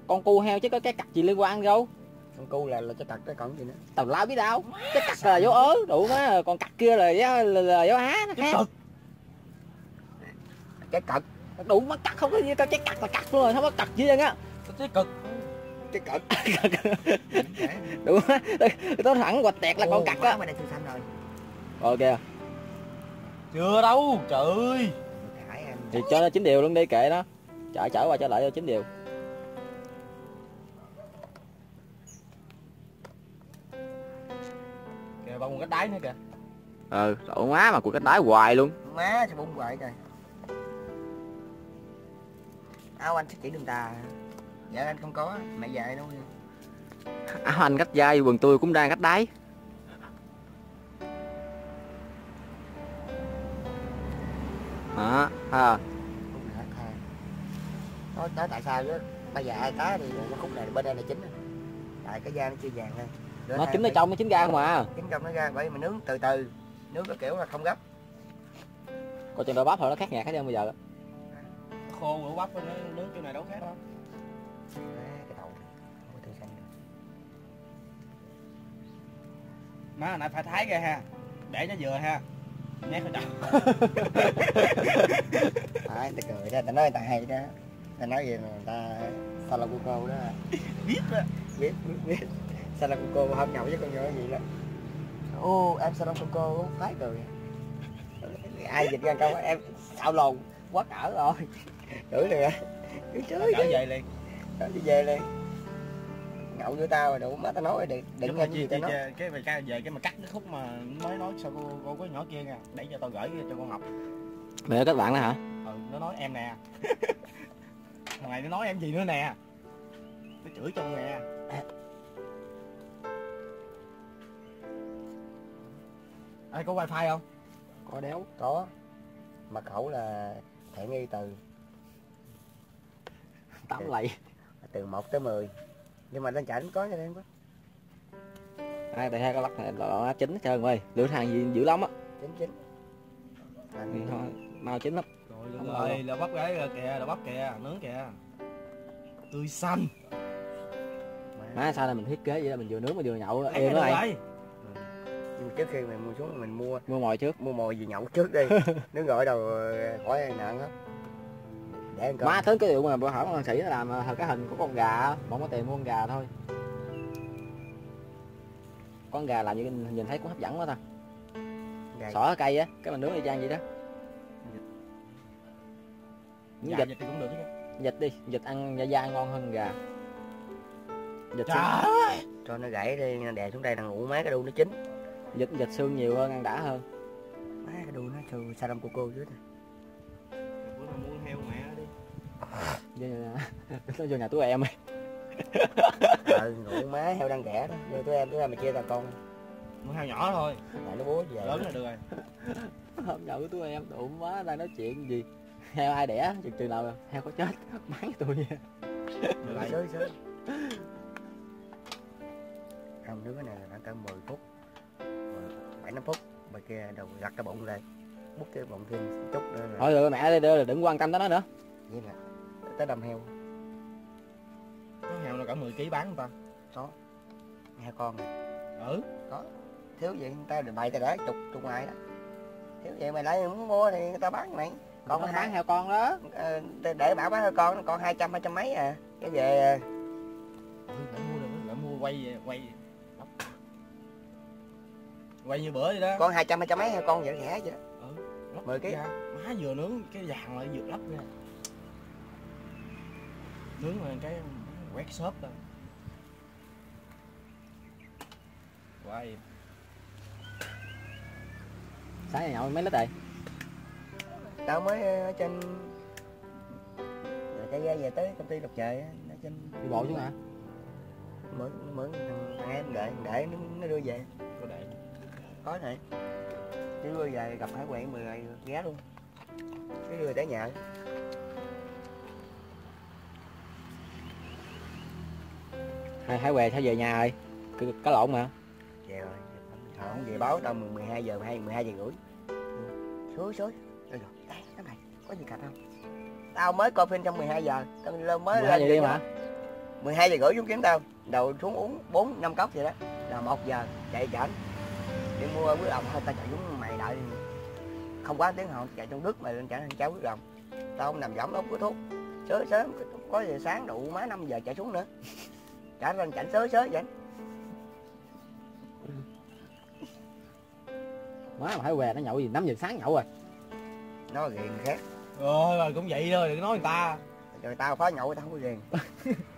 con cu heo chứ có cái cặc gì liên quan đâu con cu là cái cặc cái còn gì nữa tao lao biết đâu cái cặc là dấu ớ đủ má còn cặc kia là dấu há nó khác cái cặc đủ mất cắt không có gì tao trái cắt là cắt luôn rồi không có cắt gì hết á trái cực đủ á tao thẳng quạch tẹt là con cắt á rồi kìa chưa đâu trời ơi thì cho nó chín đều luôn đi kệ nó chở qua trở lại cho chín đều kìa bông cái đáy nữa kìa ừ đổ má mà của cái đáy hoài luôn má sao bông hoài trời áo anh sẽ chỉ đường tà dạ anh không có mẹ dạy đâu áo anh cách vai, quần tôi cũng đang cách đáy. Nói tại sao chứ bây giờ hai cá thì khúc này bên đây là chín, tại cái da nó chưa vàng thôi. Nó chín ở trong, nó chín ra không à. Chín trong nó ra, bởi mình nướng từ từ, nướng cái kiểu là không gấp. Còn chừng đậu bắp hồi nó khác nhạt hết trơn bây giờ. Khô đậu bắp nướng chỗ này đâu khác đâu. Cái đầu này không có tươi xanh được. Má nãy phải thái ra ha, để nó vừa ha. Nét nó đậm. Đấy, ta cười ra, ta nói người ta hay đó. Ta nói gì mà người ta Salacuco đó. Biết đó. Biết. Salacuco không nhậu với con nhỏ gì đó. Ô, em Salacuco thái cười. Ai dịch ra câu em xạo lồn quá cỡ rồi. Đuổi liền á. Đuổi chơi. Trở về liền. Trở về liền. Nhậu với tao rồi đủ má tao nói đừng nghe gì tao nói. Cái về ca về cái mà cắt cái khúc mà mới nói sao cô có nhỏ kia nha, để cho tao gửi cho con Ngọc. Mẹ các bạn đó hả? Ừ, nó nói em nè. Thằng này nó nói em gì nữa nè. Nó chửi cho nè. Ai có wifi không? Có đéo, có. Mật khẩu là thẻ nghi từ 8 lạy, từ 1 tới 10. Nhưng mà lên chạy cũng có cho em có. Ai tại hai con lắc này là chín hết trơn ơi. Lửa hàng gì dữ lắm á. Chín. Thì thôi, mau chín lắm. Trời ơi, là bắp gái kìa, là bắp kìa, nướng kìa. Tươi xanh. Má sao là mình thiết kế vậy là mình vừa nướng mà vừa nhậu em nó ấy. Trước khi mình mua xuống mình mua mồi trước, mua mồi gì nhậu trước đi. Nếu gọi đầu khỏi ai nặng hết. Để má tới cái điều mà bữa hỏi con sĩ nó làm cái hình của con gà, bọn có tiền mua con gà thôi. Con gà làm như nhìn thấy cũng hấp dẫn quá ta. Sỏi cây á, cái mình nướng y chang vậy đó. Vịt thì cũng được chứ. Vịt đi, vịt ăn da da ngon hơn gà. Vịt cho nó gãy đi, đè xuống đây thằng ngủ má cái đu nó chín. Vịt xương nhiều hơn ăn đã hơn. Má cái đuôi nó trừ sa đâm của cô dưới nè. Bữa nào mua heo mẹ nó đi. Nó vô nhà tụi em ơi. Ừ, ngủ má heo đang rẻ đó, vô tụi em mà chia tao con. Mua heo nhỏ thôi. Tại nó bố về. Lớn là được rồi. Hôm nhậu tụi em tụi má đang nói chuyện gì? Heo ai đẻ, chừng từ nào heo có chết, mắng tụi. Sới. Không đứa này khoảng cỡ 10 phút. 7-5 phút, bà kia đầu gặt cái bụng lên, bút cái bụng thêm chút nữa là... Thôi rồi mẹ đi, đừng quan tâm tới nó nữa. Vậy nè, tới đầm heo. Cái heo là cả 10kg bán không ta? Có. Heo con nè. Ừ. Có. Thiếu vậy người ta bày ta để chục ngoài đó. Thiếu vậy mày lấy muốn mua thì người ta bán mày. Con bán heo con đó. Để bảo bán heo con, còn 200 mấy à. Cái về... Lại mua quay quay như bữa vậy đó. Con 200 mấy heo con vậy rẻ vậy. Ừ. 10kg. Má vừa nướng cái vàng lại vừa lấp nha. Nướng lên cái quét xốp thôi. Quay. Sáng này nhậu mấy lít rồi? Tao mới ở trên rồi chạy ra về tới công ty đọc trời ở trên đi bộ chứ hả? Mượn thằng em để nó đưa về. Có để. Có này cái đưa về gặp hải quẹn 10 ngày ghé luôn cái đưa tới nhà hải quẹn sao về nhà rồi cá lộn mà về rồi không về báo tao 12 giờ 12 giờ rưỡi xối rồi cái này có gì cạch không tao mới coi phim trong 12 giờ tao mới lên đi mà 12 giờ rưỡi xuống kiếm tao đầu xuống uống 4-5 cốc vậy đó là 1 giờ chạy chảnh đi mua quyết đồng thôi tao chạy xuống mày đợi không quá tiếng hồi chạy trong nước mày lên chạy thằng cháu quyết đồng tao không nằm võng nó hút thuốc sớm có giờ sáng đủ má 5 giờ chạy xuống nữa chạy lên chạy sớ vậy má mà phải què nó nhậu gì 5 giờ sáng nhậu rồi nó ghiền khác rồi cũng vậy thôi đừng nói người ta rồi tao phá nhậu tao không có ghiền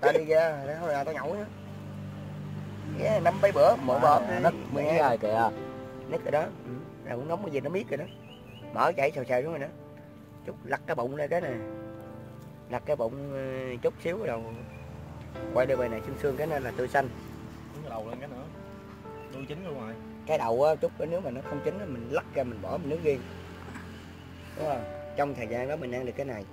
tao đi ra thôi là tao nhậu nữa. Năm mấy bữa mỗi bữa nứt mấy rồi kìa nứt rồi đó là cũng nóng cái gì nó miết rồi đó mở chảy xèo xuống rồi đó chút lật cái bụng lên cái nè lật cái bụng chút xíu đầu quay đưa về này xương cái nên là tươi xanh lầu lên cái nữa, đuôi chín luôn rồi. Cái đầu á, chút nếu mà nó không chín mình lắc ra mình bỏ mình nướng riêng, đúng không? Trong thời gian đó mình ăn được cái này.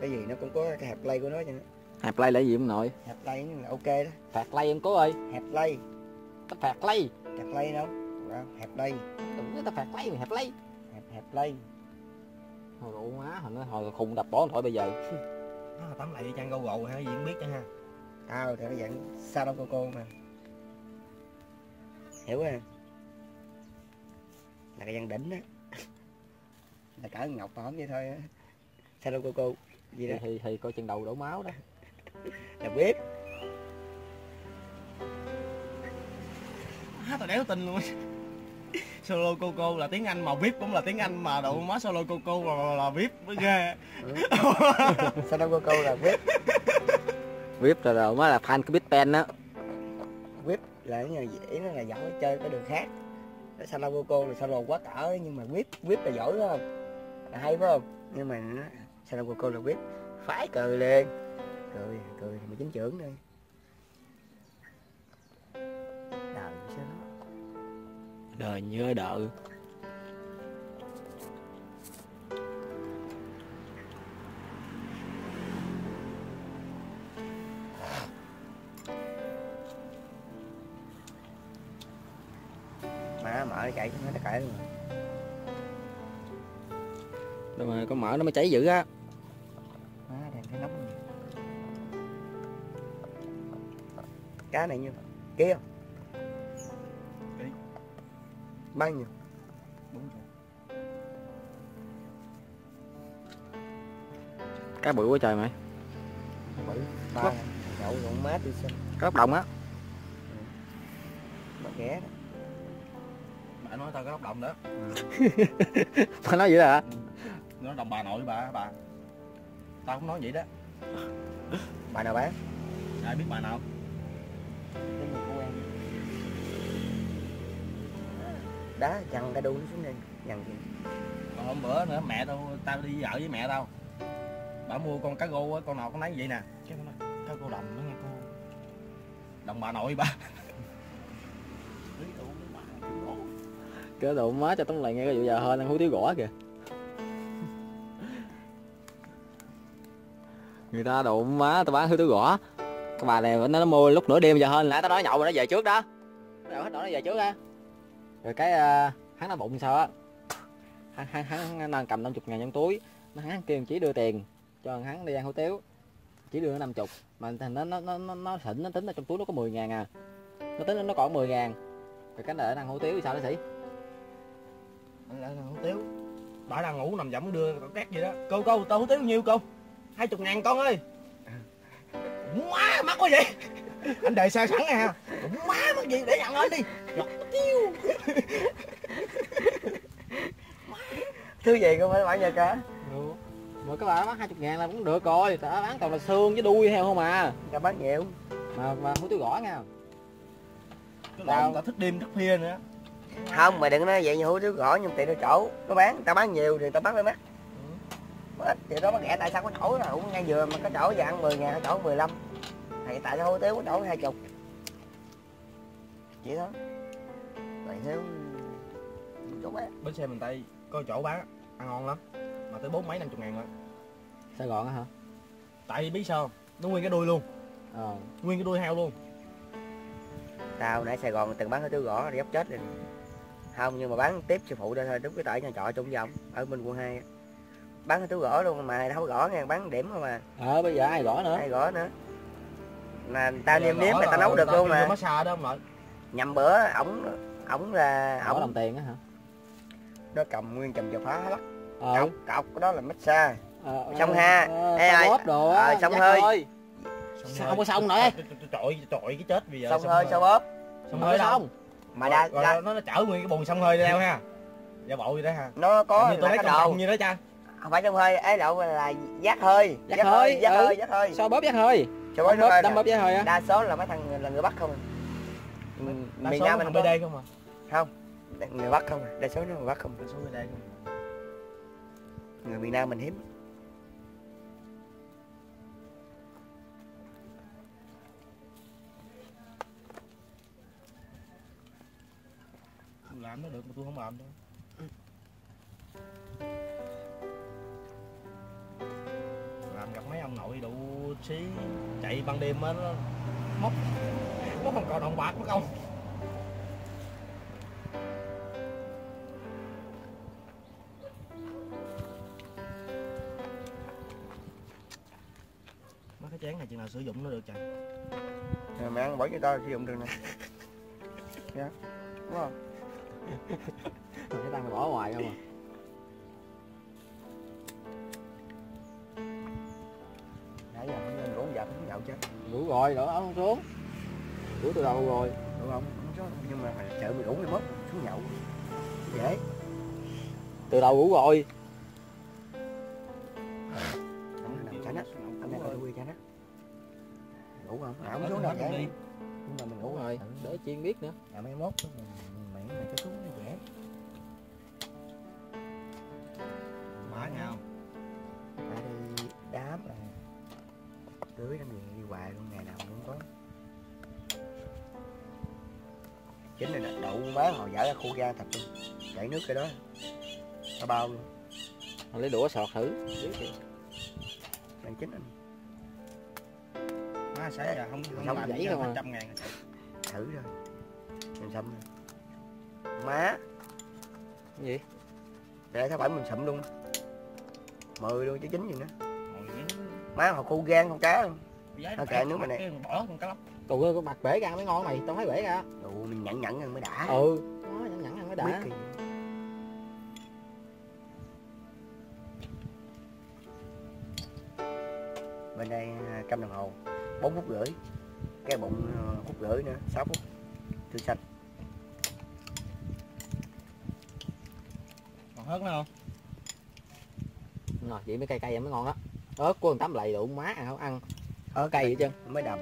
Cái gì nó cũng có cái hạt lay của nó cho nó. Hạt lay là gì ông nội? Hạt lay là ok đó. Hạt lay em cố ơi. Hạt lay. Tao phạt lay. Hạt lay đâu? Hạt lay. Đúng, tao phạt lay mà hạt lay. Hạt lay. Hồi rượu má, hồi khùng đập bỏ thôi bây giờ. Nó là tắm lại đi chăn gâu gầu hay gì cũng biết chứ ha. Tao thì nó dạng sao đâu cô mà. Hiểu ha. Là cái dân đỉnh á. Là cả ngọc hổm vậy thôi á. Sao đâu cô gì đó. Thì coi chừng đầu đổ máu đó. Là biết. Má tao đéo tin luôn. Solo Coco là tiếng Anh mà VIP cũng là tiếng Anh mà đậu má Solo Coco là VIP mới ghê. Solo Coco là VIP. VIP rồi đầu má là fan của Big Ben á. VIP là cái dễ nó là giỏi chơi cái đường khác. Solo Coco là solo quá cỡ nhưng mà VIP là giỏi phải không? Là hay phải không? Nhưng mà Solo Coco là VIP. Phái cười liền. Cười thì mình chính trưởng đi. Đời sao đó. Đời nhớ đợi. Má mở chạy chứ nó chạy luôn. Đâu mà con mở nó mới cháy dữ á. Má đèn cái nóng. Cá này như kia. Bao nhiêu? 4 triệu. Cá bự quá trời mày. Bự. Ba đậu con mát đi xem. Cá lóc đồng á. Bà ghé đó. Bà nói tao cá lóc đồng đó. Bà nói vậy đó hả? Nó đồng bà nội bà. Tao cũng nói vậy đó. Bà nào bán? Ai biết bà nào? Đá chằn cái đu nó xuống đây nhằn gì. Còn hôm bữa nữa mẹ tao đi ở với mẹ tao, bà mua con cá gô á, con nào con nấy vậy nè, cái con nói cá gô đồng nó nghe cô đồng bà nội bà. Cái đồ má cho tấm lại nghe cái vụ giờ hơn ăn hú tiếu gõ kìa. Người ta đồ má tao bán hú tiếu gõ, cái bà này nó mua lúc nửa đêm giờ hơn, nãy tao nói nhậu mà nó về trước đó, nó hết đổ nó về trước á. Rồi cái hắn nó bụng sao á, hắn đang cầm 50.000 trong túi, hắn kêu chỉ đưa tiền cho hắn đi ăn hủ tiếu, chỉ đưa nó 50, mà thành nó xỉn, nó tính là trong túi nó có 10.000 à, nó tính nó còn 10.000, rồi cái này nó ăn hủ tiếu thì sao đó sĩ? Nó ăn hủ tiếu, bà đang ngủ nằm dẫm đưa cát vậy đó, cô tao hủ tiếu nhiêu cô? 20.000 con ơi, quá mắc quá vậy. Anh đề xe sẵn nè ha, cũng má mất gì để nhận ơi đi, giọt tiêu. Thứ gì không phải bán nhà cá. Ừ. Mà các bạn bán 20.000 là cũng được rồi, ta bán toàn là xương với đuôi heo không à. Ta bán nhiều. Mà muốn tiêu gõ nha. Tao thích đêm thức khuya nữa. Không mày đừng nói vậy như hủ tiếu gõ nhưng tiệm nó chỗ, nó bán, tao bán nhiều thì tao bán lên mắt. Ít thì đó bán rẻ tại sao có chỗ nào cũng ngay vừa mà có chỗ giờ ăn 10.000 có chỗ 15. Hiện tại nó hủ tiếu có chỗ 20 vậy đó. Tại sao chỗ bán bến xe miền Tây có chỗ bán ăn ngon lắm mà tới 40 mấy 50.000 rồi. Sài Gòn á hả? Tại biết sao nó nguyên cái đuôi luôn. Ờ. Nguyên cái đuôi heo luôn. Tao nãy Sài Gòn từng bán hủ tiếu gõ thì gấp chết rồi. Không nhưng mà bán tiếp sư phụ ra thôi, đúng cái tại nhà trọ trong vòng ở bên quận 2 bán hủ tiếu gõ luôn mà đâu có gõ nha, bán điểm không à. Ờ bây giờ ai gõ nữa? Ai gõ nữa? Là tao nêm nếm là tao nấu được luôn mà. Massage đó ông nội. Nhầm bữa ổng là ổng làm tiền á hả? Nó cầm nguyên chùm chìa khóa lắc. Cọc cái đó là massage. Xong ha. Ê ai. Xong hơi. Không có xong nữa. Trời cái chết bây giờ. Xong hơi sao bóp. Xong hơi xong. Mà ra nó chở nguyên cái bồn xong hơi leo ha. Giả bộ vậy đó ha. Nó có tôi lấy đồ như đó cha. Không phải xong hơi, ấy lậu là giác hơi. Giác hơi. Sao bóp giác hơi. Bóp, đâm bóp thôi á. Đa số là mấy thằng là người Bắc không à. Miền Nam mình đây không à. Không, người Bắc không à. Đa số nó người Bắc không. Đa số người đây không. Người miền Nam mình hiếm. làm nó được mà tôi không làm đâu. Làm gặp mấy ông nội đủ xí chạy ban đêm á, nó móc không còn đồng bạc mất không. Má cái chén này chừng nào sử dụng nó được trời. Mày ăn bỏ cho tao sử dụng được nè. Dạ, đúng không? Cái đang bỏ hoài không à. Nãy giờ không nên đổ dập cũng nhậu chứ. Đủ rồi, đổ ống xuống. Đủ từ đầu rồi, đúng không? Nhưng mà chợ mày đủ thì mất, xuống nhậu. Dễ. Từ đầu đủ rồi. Ông làm chán á, ông đang ở quê chán á. Đủ không? À, ống xuống đâu vậy? Nhưng mà mình ngủ rồi, để chiên biết nữa. À mai mốt mày này cái xuống nó dễ. Mã nào? Mã đi đám là tưới nó miệng đi hoài luôn, ngày nào cũng tối. Chính là đậu bán hồi dở ra khô ra thật luôn. Chảy nước cái đó. Nó bao luôn. Mà lấy đũa sọt thử, biết kìa. Đang chín anh. Má sáng giờ không làm gì hết 100 ngàn. Thử rồi. Mình sụm rồi. Má. Cái gì? Để tháng 7 mình sụm luôn. 10 luôn chứ chín gì nữa. Má hồi khô gan con cá luôn. Thôi kệ nước mày nè. Bỏ con cá lóc. Tụi ơi con bạc bể ra mới ngon mày, tao thấy bể ra. Tụi mình nhẫn nhẫn ăn mới đã. Ừ. Đó, nhẫn nhẫn ăn mới đã. Bên đây trăm đồng hồ. 4 phút rưỡi, cái bụng phút rưỡi nữa, 6 phút, tươi xanh. Còn hớt nữa không? Rồi vậy mới cay cay mới ngon đó. Ớt của thằng Tám lầy đủ má ăn không ăn. Ớt cay vậy chứ? Mới đầm.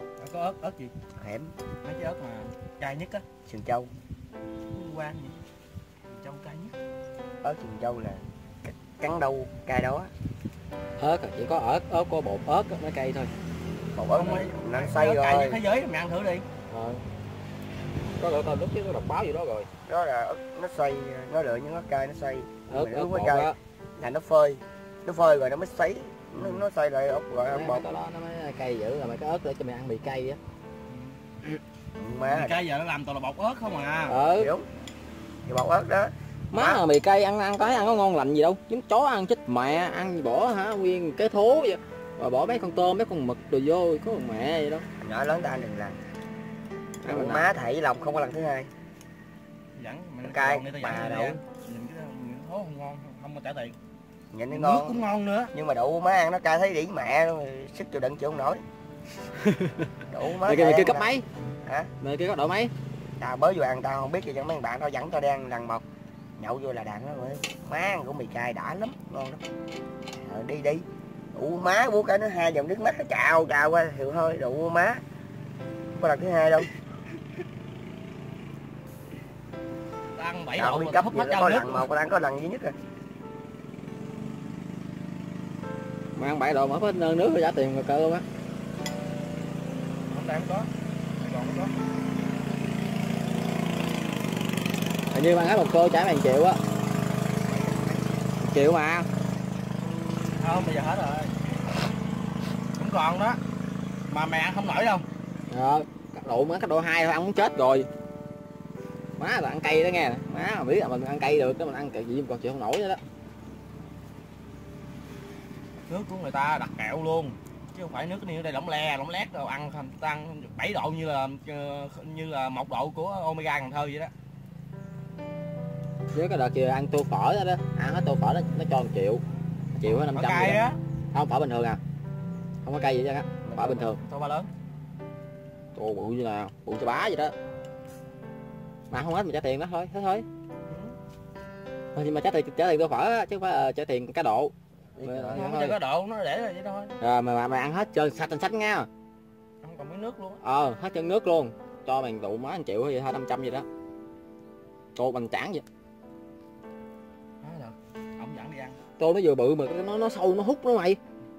Nó có ớt ớt gì? Hẻm. Mấy cái ớt mà cay nhất á, sườn trâu. Quan gì? Sườn trâu cay nhất. Ớt sườn trâu là cắn đâu cay đó. Ớt chỉ có ớt có bột ớt mới cay thôi. Bột ớt nó xay rồi. Cay thế giới mày ăn thử đi. Rồi. Có loại tao lúc chứ có đọc báo gì đó rồi. Đó là ớt nó xay, nó lựa những ớt cay nó xay. Ớt bột cay là nó phơi. Nó phơi rồi nó mới sấy, nó xay lại ốc rồi ăn bột. Cái đó nó mới cay dữ rồi mày cái ớt để cho mày ăn mì cay á. Má. Mì cay giờ nó làm toàn là bột ớt không à. Ừ. Đúng. Thì bột ớt đó. Má mà mì cay ăn có thấy ăn có ngon lành gì đâu. Chúng chó ăn chết mẹ, ăn bỏ hả nguyên cái thố vậy. Rồi bỏ mấy con tôm, mấy con mực đồ vô, có con mẹ vậy đó. Nhỏ lớn ta ăn đừng làm. Ăn má thảy lòng không có lần thứ hai. Dẫn mình cay bà đậu. Nhìn cái thố không ngon, không có trả tiền. Nhìn nó ngon. Nước cũng ngon nữa. Nhưng mà đủ má ăn nó cay thấy đĩ mẹ luôn, sức chịu đựng chịu không nổi. Đủ má. Mày kêu cấp mấy? Hả? Mày kêu cấp độ mấy? Tao mới vô ăn tao không biết gì chẳng mấy thằng bạn tao dẫn tao đang lần một. Nhậu vô là đạn đó rồi. Má ăn của mì cay đã lắm, ngon lắm. Rồi đi. Đủ má bố cái nó hai dòng nước mắt nó trào qua hiệu thôi, đủ má. Không có lần thứ hai đâu. Tao ăn 7 độ mà hút hết trao nước. Lần một tao ăn có lần duy nhất rồi. Mà ăn 7 độ mà hết nước rồi trả tiền rồi cỡ luôn á. Không đáng có. Còn không có. Hình như bạn ấy một cô trả mày 1 triệu á. 1 triệu mà. Không bây giờ hết rồi. Cũng còn đó. Mà mày ăn không nổi đâu. Rồi, cắt độ mới cắt độ 2 thôi ăn cũng chết rồi. Má là ăn cay đó nghe nè. Má mà biết là mình ăn cay được đó, mình ăn cái gì còn chịu không nổi nữa đó. Nước của người ta đặt kẹo luôn chứ không phải nước ở đây lỏng lét rồi ăn tăng 7 độ như là 1 độ của Omega Cần Thơ vậy đó. Chứ cái đợt kia ăn tô phở đó ăn hết tô phở đó nó cho 1 triệu hết 500 cay đó. Không phở bình thường à, không có cay gì hết á, phở bình thường tô ba lớn tô bự như nào bự cho bá vậy đó mà không hết mình trả tiền đó thôi thế thôi. Nhưng mà trả tiền tô phở đó, chứ không phải trả tiền cá độ. Không có độ nó để là vậy thôi. Rồi mày ăn hết trơn sạch nha. Ăn còn miếng nước luôn. Hết trơn nước luôn. Cho mày tụ má 1 triệu hay 200 gì đó. Tô bành tráng vậy. Đó được. Ông dẫn đi ăn. Tô nó vừa bự mà nó sâu nó hút nó mày.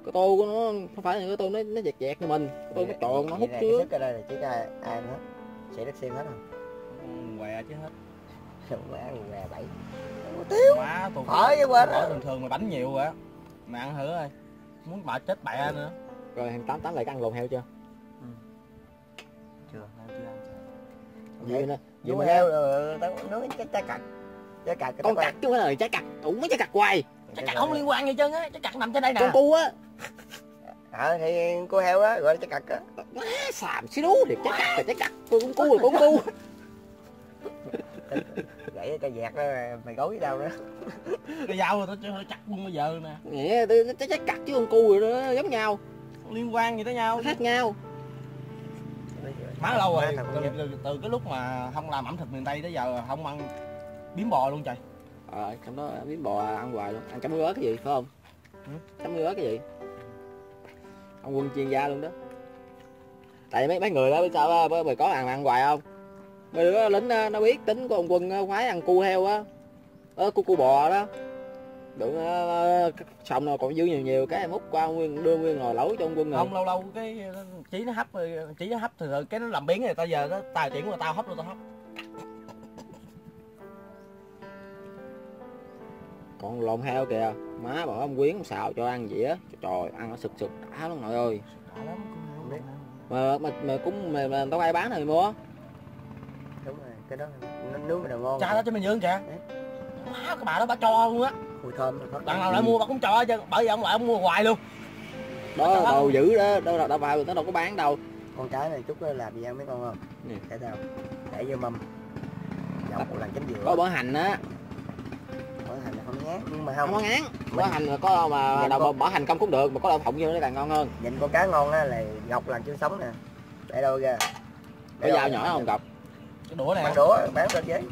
Cái tô của nó không phải là cái tô nó dẹt như mình. Cái tô nó tròn nó hút chứ. Cái sức ở đây là chỉ ai ăn hết. Sẽ đất xiên hết không? Què chứ hết. Mè bậy. Tiếu. Má, phở với quên. Phở bình thường mà bánh nhiều rồi á. Mà ăn thử ơi. Muốn bà chết bẹ nữa. Rồi hàng 88 lại ăn lồn heo chưa? Ừ. Chưa, em chưa ăn. Vậy nè, vậy mà heo tao nướng cái trái cặc. Trái cặc con cặc chứ ơi, trái cặc, ủ mấy trái cặc hoài. Trái cặc không liên quan gì trơn á, trái cặc nằm trên đây nè. Con cu á. Ờ thì cô heo á, gọi là trái cặc á. Má xàm xí đú thiệt, trái cặc là trái cặc. Tôi cũng cu rồi, con cu. Gãy cái vẹt đó mày gối với đâu đó. Cái dao rồi tao chưa chặt luôn bây giờ nè. Nghĩa tôi trái cặc chứ con cu rồi đó, giống nhau. Liên quan gì tới nhau, khác nhau. Má lâu rồi, từ cái lúc mà không làm ẩm thực miền Tây tới giờ không ăn bím bò luôn trời. Ờ, trong đó bím bò ăn hoài luôn, ăn chấm muối ớt cái gì phải không? Chấm muối ớt cái gì? Ông Quân chuyên gia luôn đó. Tại mấy người đó sao mày có ăn hoài không? Mấy đứa lính nó biết tính của ông Quân khoái ăn cu heo á, cu bò đó. Đụng xong rồi còn dư nhiều cái múc qua Nguyên đưa Nguyên ngồi lẩu cho ông Quân rồi. Không lâu lâu cái chỉ nó hấp rồi, chỉ nó hấp thường cái nó làm biến rồi tao giờ nó tài chuyển rồi tao hấp luôn tao hấp. Còn lộn heo kìa, má bảo ông Quyến xào cho ăn dĩa. Trời ăn nó sực sực đã lắm nội ơi. Đã lắm cũng mà cũng mà tao ai bán thì mua. Đúng rồi, cái đó nướng mà ngon. Cha đó cho mình dưỡng kìa. Má cái bà đó bà cho luôn á. Mùi thơm bạn nào lại mua bà cũng cho chứ bởi vì ông lại ông mua hoài luôn đó đồ dữ đó đâu vào nó đâu có bán đâu. Con trái này chút làm gì ăn mấy con không để tao để vô mâm dọc làm chấm dừa có bở hành á. Bở hành là không ngán nhưng mà không ngán bở hành là có mà đậu bở hành không cũng được mà có đậu phộng vô nó càng ngon hơn. Nhìn con cá ngon á là gọc làm chưa sống nè để đâu ra cái dao nhỏ không gọc cái đũa này đũa bán lên giấy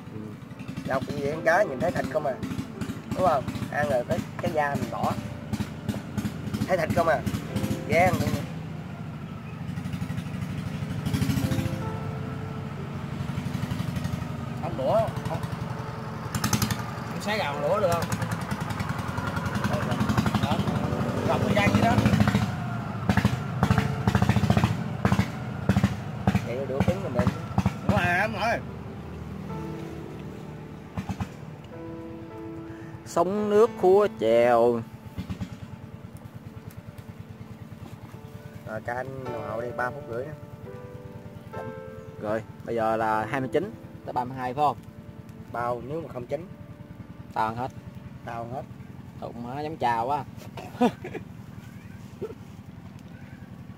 gọc gì vậy con cá nhìn thấy thịt không à. Đúng không? Ăn rồi cái da mình bỏ. Thấy thịt không à? Ghé ăn luôn. Không đũa không? Không xé gà đũa được không? Đó. Gọc cái da như đó. Vậy là đũa cứng rồi mình. Đúng rồi em ơi. Sống nước khua chèo. Rồi cho anh hậu đi 3 phút rưỡi nữa. Rồi bây giờ là 29 tới 32 phải không? Bao nếu mà không chín. Tao ăn hết. Tao ăn hết. Tụng má dám chào quá.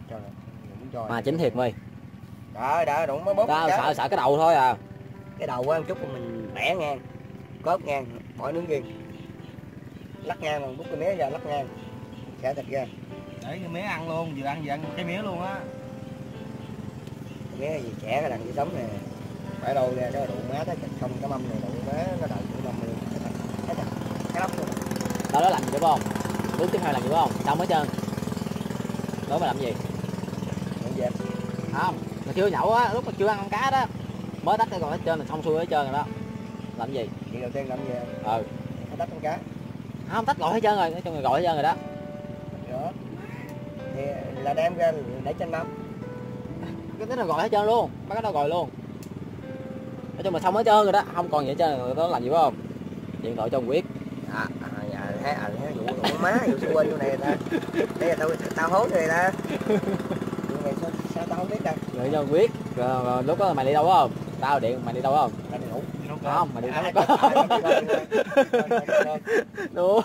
Trời ơi, cũng trời. Mà chín thiệt mày. Đó, đã đụng mới bóp. Tao sợ cái đầu thôi à. Cái đầu á chút mình bẻ ngang. Cớp ngang, bỏ nướng riêng. Lắc ngang rồi, bút cái mía ra, lắc ngang xẻ thịt ra để cái mía ăn luôn, vừa ăn cái mía luôn á. Mía gì xẻ cái đằng gì sống nè phải đâu ra, cái đụ má tới không cái mâm này, đụ má nó đậu cái mâm luôn cái lóc luôn. Đó làm gì đúng không? Bước tiếp theo làm gì đúng không? Xong hết trơn. Đó mà làm gì? Làm dẹp. Không, mà chưa nhậu á, lúc mà chưa ăn con cá đó mới tách cái còn hết trơn là xong xuôi hết trơn rồi đó. Làm gì? Vậy đầu tiên làm gì? Ừ. Tách con cá. Không tách gọi hết trơn rồi, nói chung là gọi hết trơn rồi đó. Đó. Thì là đem ra để trên nóng. Cái đó là gọi hết trơn luôn, bắt cái đó gọi luôn. Nói chung là xong hết trơn rồi đó, không còn gì hết trơn rồi, nó làm gì phải không? Điện thoại cho ông Quyết. À, dạ, thấy ảnh thấy vụ má, vụ xung quanh vô này ta. Đây là tao hốt này ta. Này sao tao không biết ta. Điện cho ông Quyết. Rồi, lúc đó mày đi đâu không? Tao điện mày đi đâu không? Tao đi ngủ. Không, mà đi không có. Đùa.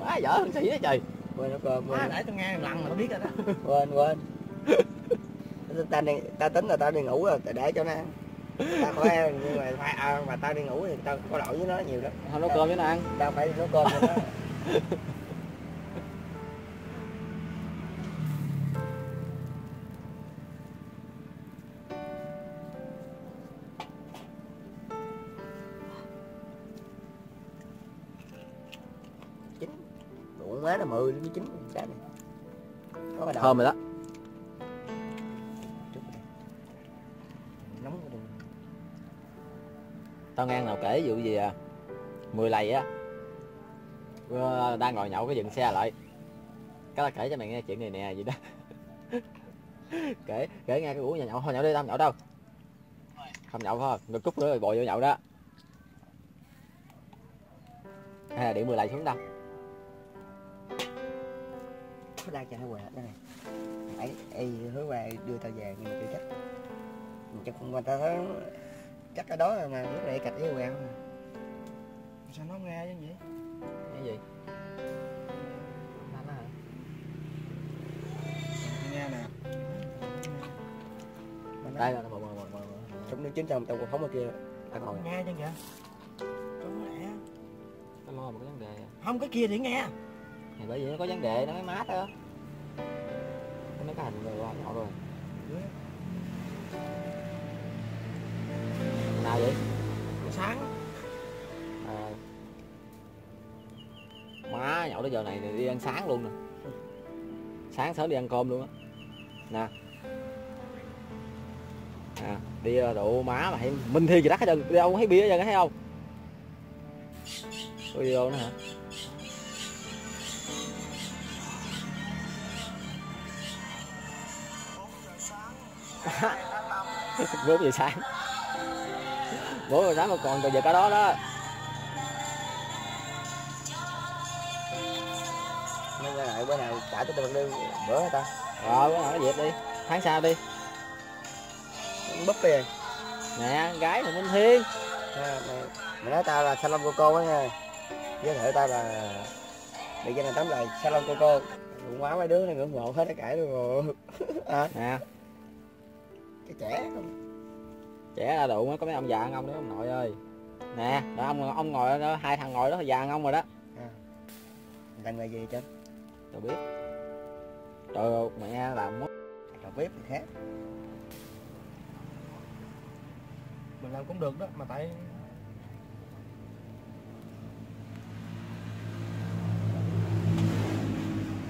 Quá dở hơn xỉ đó trời. Quên nó cơm. Quá nãy tao nghe lần mà tao biết rồi đó. Quên. Tao tính là tao đi ngủ rồi, để cho nó ăn. Tao khỏi ăn nhưng mà tao đi ngủ thì tao có lỗi với nó nhiều lắm. Không nấu cơm với nó ăn. Tao phải nấu cơm cho nó. Má là 10 đến 9 cái này. Có bà thơm rồi đó. Nóng quá. Tao nghe nào kể vụ gì à? 10 lầy á. Đang ngồi nhậu cái dựng xe lại. Cái là kể cho mày nghe chuyện này nè gì đó. Kể nghe cái buổi nhà nhậu thôi, nhậu đi tao nhậu đâu. Không nhậu thôi, ngồi chút nữa rồi bò vô nhậu đó. hay là điện 10 lạy xuống đâu. Nó đang cho nó quẹt đây này. Ấy hứa qua đưa tao về nhưng mà chưa chắc. Mình chắc không, tao thấy chắc cái đó mà lúc này cạch với quẹt. Sao nó không nghe chứ vậy? Cái gì? Nghe nè. Đây là trong nước chín trong tao còn phóng ở kia. Tao còn nghe chứ kìa. Trúng lẽ. Tao lo một cái vấn đề. Không, cái kia thì nghe. Thì bởi vì nó có vấn đề nó mới mát đó. Mấy cái hành rồi là nhỏ rồi. Nào vậy? Sáng. À. Má nhậu tới giờ này thì đi ăn sáng luôn nè. Sáng sớm đi ăn cơm luôn á. Nè. À, đi độ má mà thấy Minh Thi gì đắt hết trơn, đi đâu cũng thấy bia hết trơn, thấy không? Tôi đi đâu nữa hả? Bốn giờ sáng, 4 giờ sáng mà còn từ giờ cái đó đó. Nên là lại bữa nào trả cho tao bằng lương bữa hả ta? Bữa nào nó dẹp đi, tháng sau đi. Búp kìa nè, gái Thằng Minh Thiên à, mày nói tao là salon coco á nha, giới thiệu tao là bị danh này tấm là salon coco. Cũng quá mấy đứa này ngưỡng mộ hết tất cả luôn à. Nè cái trẻ không trẻ là đụng á, có mấy ông già ăn ông đấy ông nội ơi. Nè đó, ông ngồi đó, hai thằng ngồi đó là già ăn ông rồi đó à. Tên là gì chứ tao biết. Trời ơi mẹ làm mất tao biết thì khác. Mình làm cũng được đó mà tại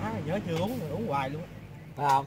à, nhớ chưa uống rồi uống hoài luôn phải không?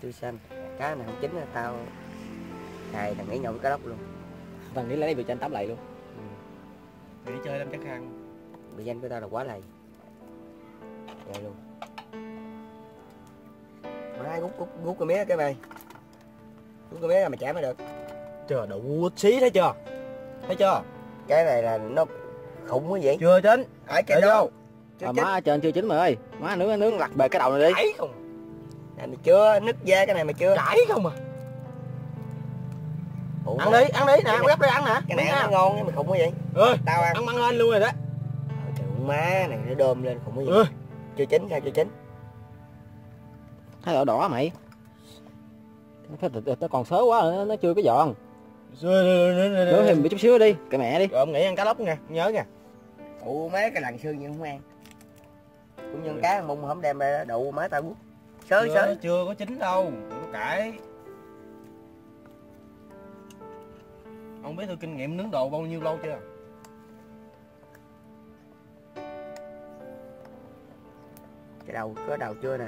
Tươi xanh. Cá này không chín là tao cài thằng nghĩ nhậu với cá lóc luôn. Thằng nghĩ lấy bị tranh tắm lầy luôn. Nghĩ chơi lắm chắc ăn. Bị danh của tao là quá lầy. Vậy luôn. Mà ai gút cái mía cái mày. Đúng cái bé là mày chả mới được. Trời đủ xí thấy chưa? Thấy chưa? Cái này là nó khủng quá vậy. Chưa chín. Ấy cái đâu? Mà má trên chưa chín mày ơi. Má nướng lặt bề cái đầu này đi. Chảy không? Này mày chưa nứt da cái này mày chưa. Chảy không à? Ủa, ăn đi nè, gấp đi ăn nè. Cái này ăn ngon nhưng mà khủng quá vậy. Ừ, tao ăn. Ăn măng lên luôn rồi đó. Trời má này nó đơm lên khủng quá vậy. Ừ. Chưa chín sao chưa chín? Thấy đỏ đỏ mày. Nó còn sớm quá rồi, nó chưa có giòn. Rửa thêm một chút xíu đi, cái mẹ đi. Rồi ông nghĩ ăn cá lóc nha, nhớ nha. Ủa mấy cái lằn xương nhưng không ăn. Cũng nhân cá mông hổng đem ra đậu má tao quất. Sới sới chưa có chín đâu, tụi cãi. Ông biết tôi kinh nghiệm nướng đồ bao nhiêu lâu chưa? Cái đầu có đầu chưa nè.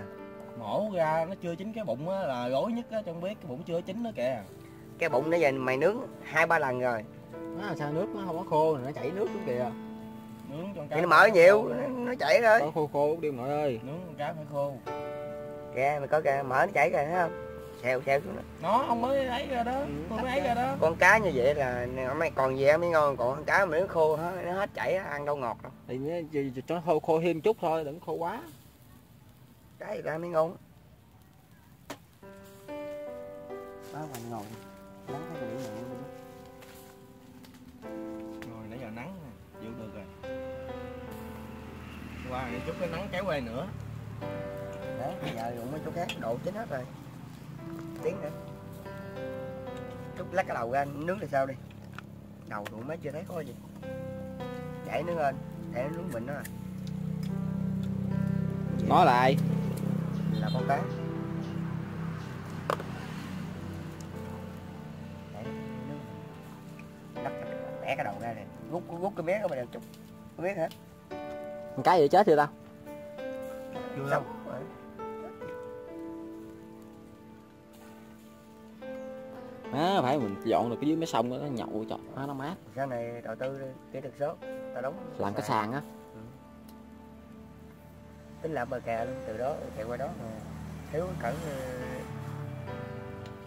Mổ ra nó chưa chín cái bụng á là gối nhất á, trong biết cái bụng chưa chín đó kìa. Cái bụng nó về mày nướng 2-3 lần rồi. Má sao nước nó không có khô, nó chảy nước xuống kìa. Nướng con cá. Thì nó mở nhiều, nó chảy rồi. Có khô khô đi mọi ơi. Nướng con cá phải khô. Kìa mày có kìa, mở nó chảy rồi thấy không? Xèo xèo xuống đó. Nó ông mới ấy ra đó, tôi mới ấy ra đó. Con cá như vậy là mày còn gì mới ngon, còn con cá mà nó khô nó hết chảy ăn đâu ngọt đâu. Thì nó khô khô thêm chút thôi, đừng khô quá. Cái gì ra mới ngon. Má hoành ngồi. Nắng thấy còn mẹ luôn. Rồi nãy giờ nắng nè, vụ được rồi. Qua chút cái nắng cháy quê nữa. Đấy, bây giờ rụng mấy chỗ khác độ chín hết rồi. Tiếng nữa. Chút lát cái đầu ra nướng là sao đi. Đầu rụng mấy chưa thấy có gì. Chảy nướng lên, để nó nướng bình đó à. Nó là ai? Là con cá. Đắp bẻ cái đầu ra nè. Rút cái mé của mày đằng chút. Cái mé hả? Một cái gì chết chưa tao? Chưa đâu. Má phải mình dọn được cái dưới mấy sông đó, nó nhậu cho nó mát. Cái này đầu tư kỹ thuật số, tao đóng làm cái sàn á. Ừ. Tính làm bờ kè luôn, từ đó kè qua đó mà thiếu cỡ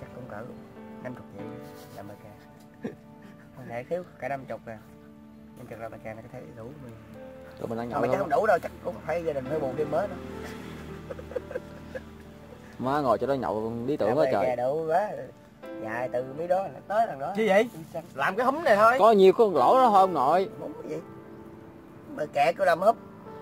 chắc cũng cỡ 50 triệu làm bờ kè. Không thể thiếu cả 50 nè. Nhưng thực ra bờ kè này có thể đủ mình. Tụi mình ăn nhậu. Mà chắc không đủ đâu, chắc cũng phải gia đình phải buồn đi mới đó. Má ngồi cho đó nhậu lý tưởng quá trời. Kè đủ quá. Dạ từ mấy đó tới thằng đó. Chứ vậy? Làm cái húm này thôi. Có nhiều con lỗ đó thôi ông nội. Húm cái gì? Bờ kè cứ làm húp.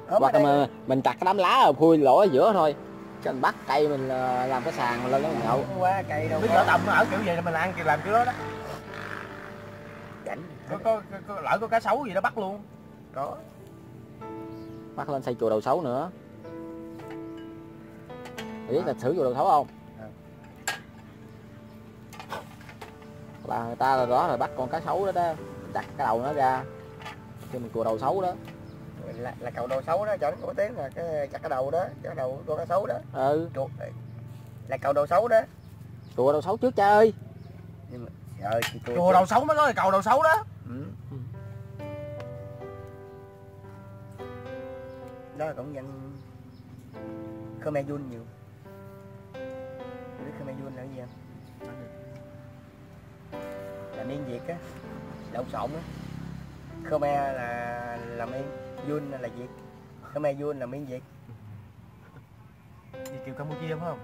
Hoặc mà mình chặt cái đám lá rồi khui lỗ ở giữa thôi. Cho mình bắt cây mình làm cái sàn mình lên đó mình nhậu. Quá cây đâu. Biết lỡ tầm nó ở kiểu vậy là mình ăn kìa làm kiểu đó đó. Cảnh. Có lỡ có cá sấu gì đó bắt luôn. Có. Bắt lên xây chùa đầu sấu nữa. Mày biết là thử chùa đầu sấu không? Là người ta là đó là bắt con cá sấu đó đó, đặt cái đầu nó ra cho mình chùa đầu sấu đó là cầu đầu sấu đó, cho nó nổi tiếng là cái chặt cái đầu đó, cái đầu con cá sấu đó. Ừ. Chùa, là cầu đầu sấu đó, chùa đầu sấu trước cha ơi. Nhưng mà, trời, chùa đầu sấu mới có cái cầu đầu sấu đó. Ừ. Đó là cộng dân Khmer Jun nhiều. Mày biết Khmer Jun là cái gì không? Là niên Việt á, lộn xộn á. Khmer là miên, Jun là Việt. Khmer Jun là miên Việt. Vì kiểu Campuchia phải không?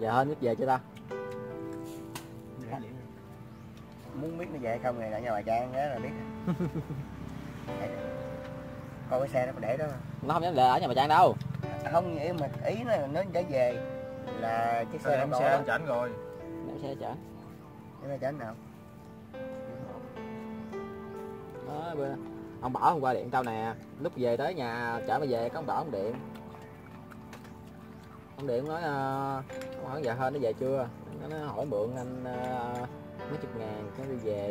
Giờ hên biết về chưa ta? Muốn biết nó về không thì ở nhà bà Trang đó là biết. Coi cái xe nó để đó. Nó không dám để ở nhà bà Trang đâu. Không vậy mà ý nó đã về. Là chiếc xe đóng xe chảnh rồi. Đóng xe chảnh. Đóng xe chảnh nào? Đó, bữa ông Bảo hôm qua điện tao nè, lúc về tới nhà chở mà về có ông Bảo ông điện. Ông điện nói ông hỏi giờ hên nó về chưa? Nó hỏi mượn anh mấy chục ngàn cái đi về.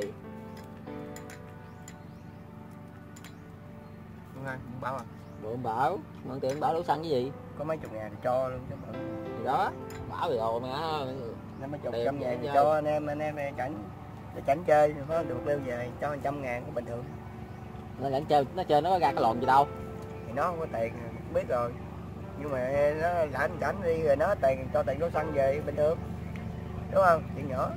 Mượn ai? Mượn Bảo à? Mượn Bảo, mượn tiền Bảo đủ xăng cái gì? Có mấy chục ngàn cho luôn chứ mượn. Đó Bảo thì ồn á, năm mươi chục trăm ngàn thì cho anh em chảnh chơi có được leo về cho 100 ngàn cũng bình thường. Nó chảnh chơi, nó chơi nó có ra cái lộn gì đâu thì nó không có tiền biết rồi, nhưng mà nó lãnh chảnh đi rồi nó tiền cho tiền đổ xăng về bình thường đúng không, chuyện nhỏ.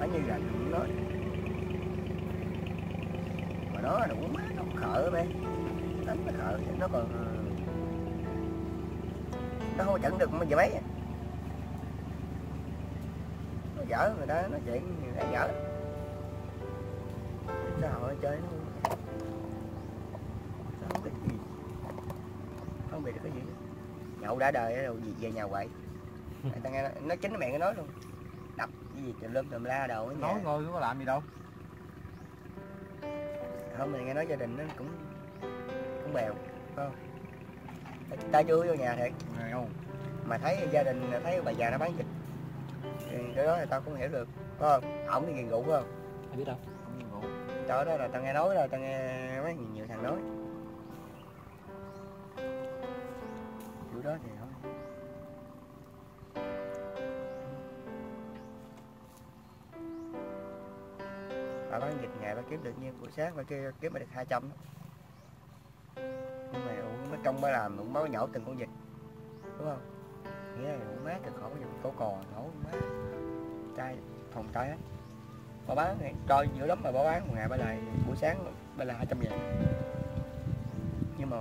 Nó như vậy nó mà nó đủ má nó khờ mày, đánh nó khờ nó còn nó không chẩn được mấy giờ mấy à. Nó dở người ta nói chuyện người dở xã hội chơi nó không biết gì, không biết được cái gì, nhậu đã đời rồi gì về nhà quậy. Ta nghe nó chính mẹ nó nói luôn, đập cái gì tùm lum tùm la đầu ở nhà. Nói ngồi có làm gì đâu. Không thì nghe nói gia đình nó cũng bèo phải không? Ta chưa vô nhà thiệt không, mà thấy gia đình thấy bà già nó bán vịt thì cái đó thì tao cũng hiểu được phải không? Ổng thì nghiền rượu phải không? Ai biết đâu, ổng nghiền rượu. Trời đó là tao nghe nói rồi, tao nghe mấy nhiều thằng nói kiểu đó thì không. Bà bán vịt ngày bà kiếm được nhiêu buổi sáng bà kia kiếm được 200 đó. Trong ba làm cũng máu nhổ từng con vịt đúng không, nghĩa là cũng mát được khỏi dùng cổ cò nổ mát chai phòng trái hết. Bà bán này coi dữ lắm mà bà bán một ngày bà lại buổi sáng bà là 200 ngàn, nhưng mà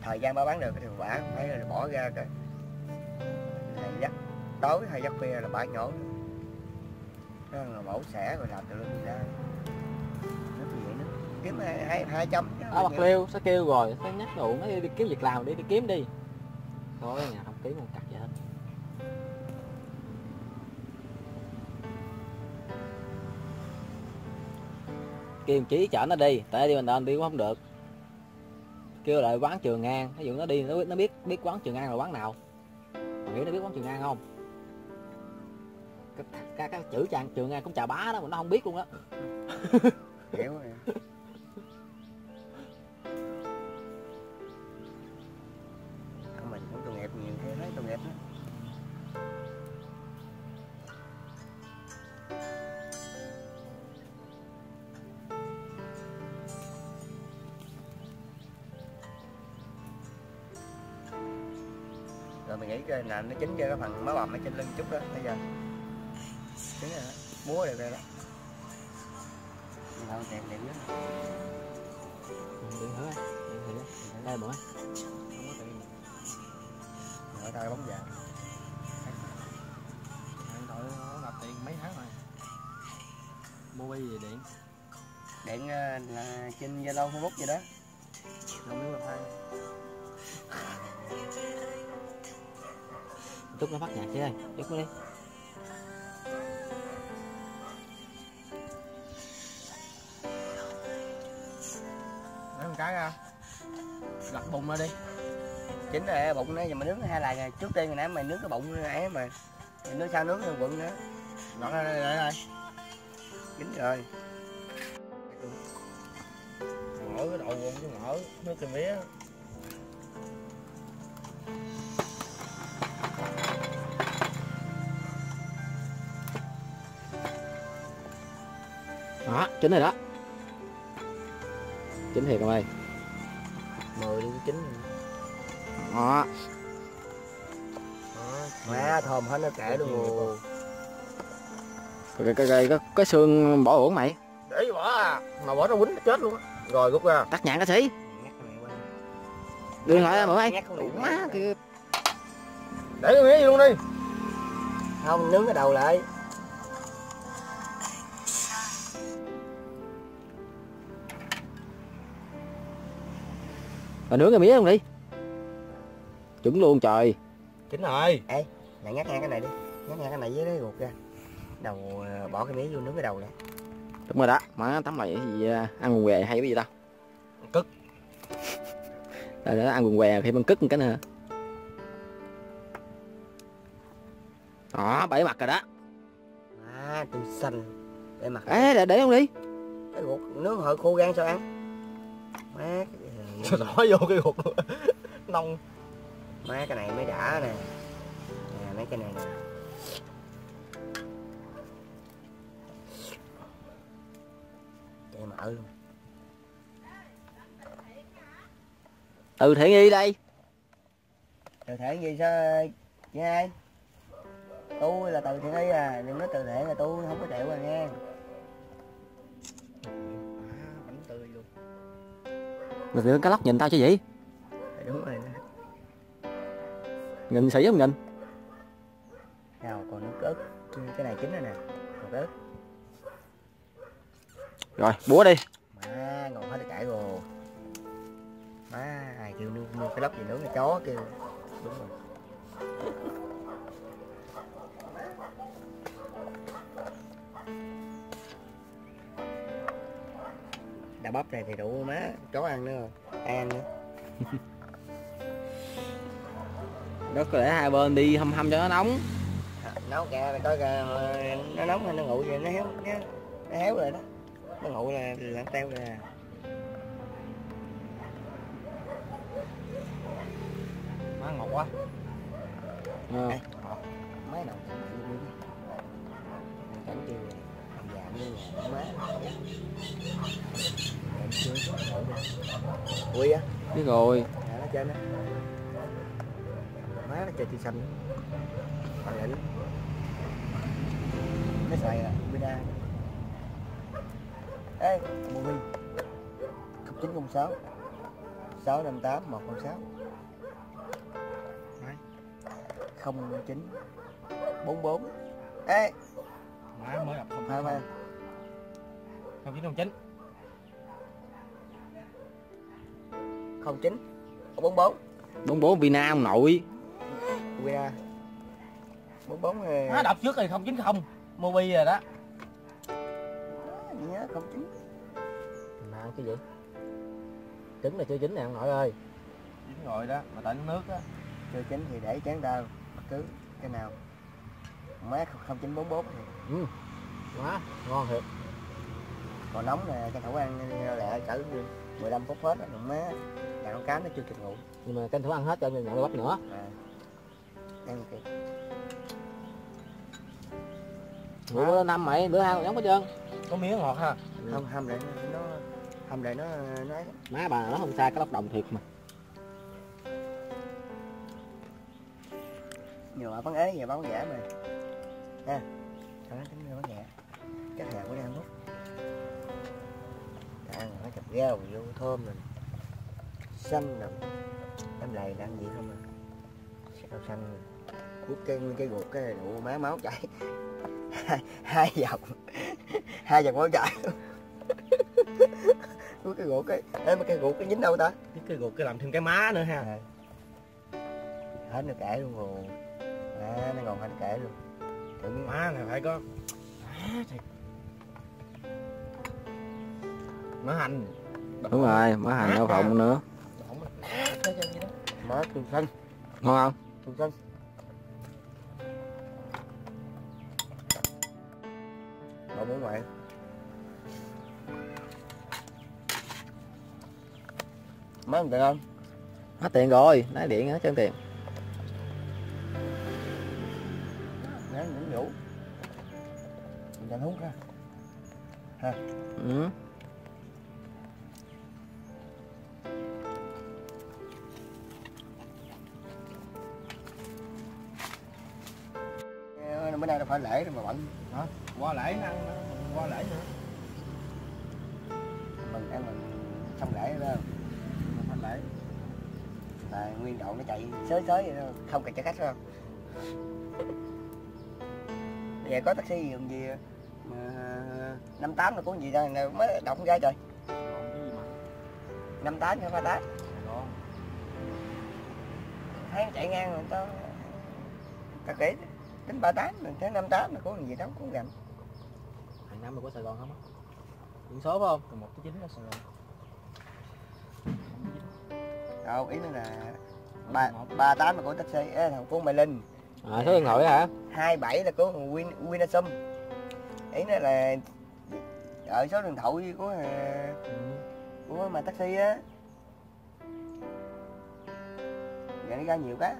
thời gian bà bán được thì bà phải là bỏ ra rồi dắt tối hay dắt bia là bà nhổ đó là mẫu xẻ rồi làm từ lưng ra kiếm 200 ở Bạc Liêu. Sẽ kêu rồi sẽ nhắc đủ nó đi kiếm việc làm, đi kiếm đi thôi, nhà không kiếm một cặp vậy hết. Kêu chỉ chở nó đi, tại đi mình đòi đi cũng không được, kêu lại quán Trường An. Ví dụ nó đi nó biết quán Trường An là quán nào, mày hiểu nó biết quán Trường An không? Cái chữ chàng trường nghe cũng chà bá đó mà nó không biết luôn á. Hiểu rồi. Mình cũng tội nghiệp nhiều thế đấy, tội nghiệp đó. Rồi mình nghĩ cái là nó chín cho cái phần má bầm ở trên lưng chút đó bây giờ. Chính rồi đó, múa đều đây đó. Không đẹp đẹp nữa. Điện thử á, điện thử đây bỏ. Không có tự nhiên. Ở đây bóng vàng. Điện thoại nó ngập tiền mấy tháng rồi. Mua gì điện? Điện là trên Zalo Facebook vậy đó. Rồi mới qua hai. Chút nó phát nhạc chứ ơi, chút nó đi. Cái ra lật bụng ra đi, chính là bụng nữa. Giờ mình nướng hai lần rồi, trước tiên hồi nãy mày nướng cái bụng nãy mà mày nướng sao nướng cái bụng nữa, lật ra đây đây chính rồi. Ngỡ cái đầu luôn chứ ngỡ nước cây mía. Đó chính rồi đó. Chính thiệt không ơi? 10 đi chín đó. Má thơm hết nó kể luôn. Cái xương bỏ uổng mày. Để bỏ à. Mà bỏ nó quýnh chết luôn á. Rồi rút ra. Tắt nhãn cái sĩ. Đưa lại mượn ai. Má kìa. Để cái mía luôn đi. Không nướng cái đầu lại. Nướng cái mía không đi. Chuẩn luôn trời. Chính rồi. Ê, mày ngắt ngang cái này đi. Ngắt ngang cái này với cái ruột ra. Đầu bỏ cái mía vô nướng cái đầu lại. Đúng rồi đó. Mà tắm mày gì ăn quần què hay cái gì đâu. Cứt. Rồi đó ăn quần què khi ăn cứt một cái nữa. Đó, bẫy mặt rồi đó. À, tôi xanh. Bẫy mặt. Ê, để không đi. Cái ruột nướng hơi khô gan sao ăn. Má đỏ vô cái ruột luôn. Nông. Má cái này mới đã nè. Nè mấy cái này nè. Chạy mở luôn. Từ Thiện Nhi đây. Từ Thiện Nhi sao nghe ai? Tôi là Từ Thiện Nhi à, đừng nói Từ Thiện là tôi không có chịu rồi nghe. Mà tự cá lóc nhìn tao chứ gì? Đúng rồi. Nhìn xỉ không nhìn? Nào còn nước ớt. Cái này chín rồi nè. Còn ớt. Rồi búa đi. Má ngồi hết cãi rồi. Má ai kêu mua cái lóc gì nướng là chó kêu. Đúng rồi. Đã bắp này thì đủ má, chó ăn nữa rồi, ai ăn nữa. Đó có lẽ hai bên đi hâm hâm cho nó nóng. Nấu kìa, mày coi kìa, nó nóng hay nó nguội vậy, nó héo, nó héo rồi đó. Nó nguội là teo rồi à. Má ngọt quá. Ừ. Ê, mấy đồng cảnh kêu rồi. Ui á. Biết rồi. Má nó chơi nó. Má nó chơi chị xanh. Bằng lĩnh. Nó xài rồi. Bida. Ê, mùa mi 0906 658 106 09 44. Ê. Má mới đọc 0909 09 44 Vina ông nội Vina 44 thì... Má đọc trước rồi 090 Mobi rồi đó. Má nhớ 09. Mà ăn cái gì? Trứng là chưa chín nè ông nội ơi. Chín rồi đó, mà tại nước á. Chưa chín thì để chán đau. Cứ cái nào mát 0944 thì. Ừ. Quá ngon thiệt. Còn nóng nè, cái khẩu ăn lẹ cỡ 15 phút hết rồi má. Là con cá nó chưa kịp ngủ. Nhưng mà canh thử ăn hết cho mình nhận bắp nữa. À. Ăn kìa. Bữa năm mày bữa ăn giống hết trơn. Có miếng ngọt ha. Ừ. Không hầm lại nó nó má bà nó không sai cái lóc đồng thiệt mà. Nhiều bà bán ế, nhiều bán giả mà. Ha. Đó tính bán giả. Cái nhà của Nam Phúc. Ăn nó chập rau vô thơm mình. Xanh nè. Em lầy làm gì không à. Sao xanh. Cuốc cái ruột cái này đủ má máu chảy. Hai dòng máu chảy. Cuốc cái ruột cái. Ê mà cái ruột cái dính đâu ta? Cái ruột cái làm thêm cái má nữa ha. Hết nó kể luôn rồi. À, nó ngon hết kể luôn. Tưởng má này phải có. Má thiệt. Má hành. Đúng rồi, má hành đậu phộng nữa. Má tương xanh. Ngon không? Tương xanh. Đậu bún ngoại. Má không tiền không? Má tiền rồi, lấy điện hết trơn tiền. Nãy những vũ. Mình đang hút ra. Ha. Ừ. Bữa nay là phải lễ rồi mà bạn hả? Qua lễ ăn, qua lễ nữa. Mình ăn mình xong lễ đó. Mình phải lễ. Là nguyên đậu nó chạy xới vậy đó, không cần cho khách đâu. Về có taxi dùng gì mà 58 là cuốn gì ra mới động ra trời. 58 hay 38. Thấy chạy ngang người ta. Ta kể tính 38 mình thấy 58 là có gì đó cũng gần. Hàng năm mình có Sài Gòn không á? Biển số phải không? Từ 1 tới 9 là Sài Gòn. Đâu ý nó là 38 là của taxi, thằng của Mai Linh. À, số điện thoại hả? 27 là của Winasum. Ý nó là ở số điện thoại của mà taxi á. Vậy nó ra nhiều cái.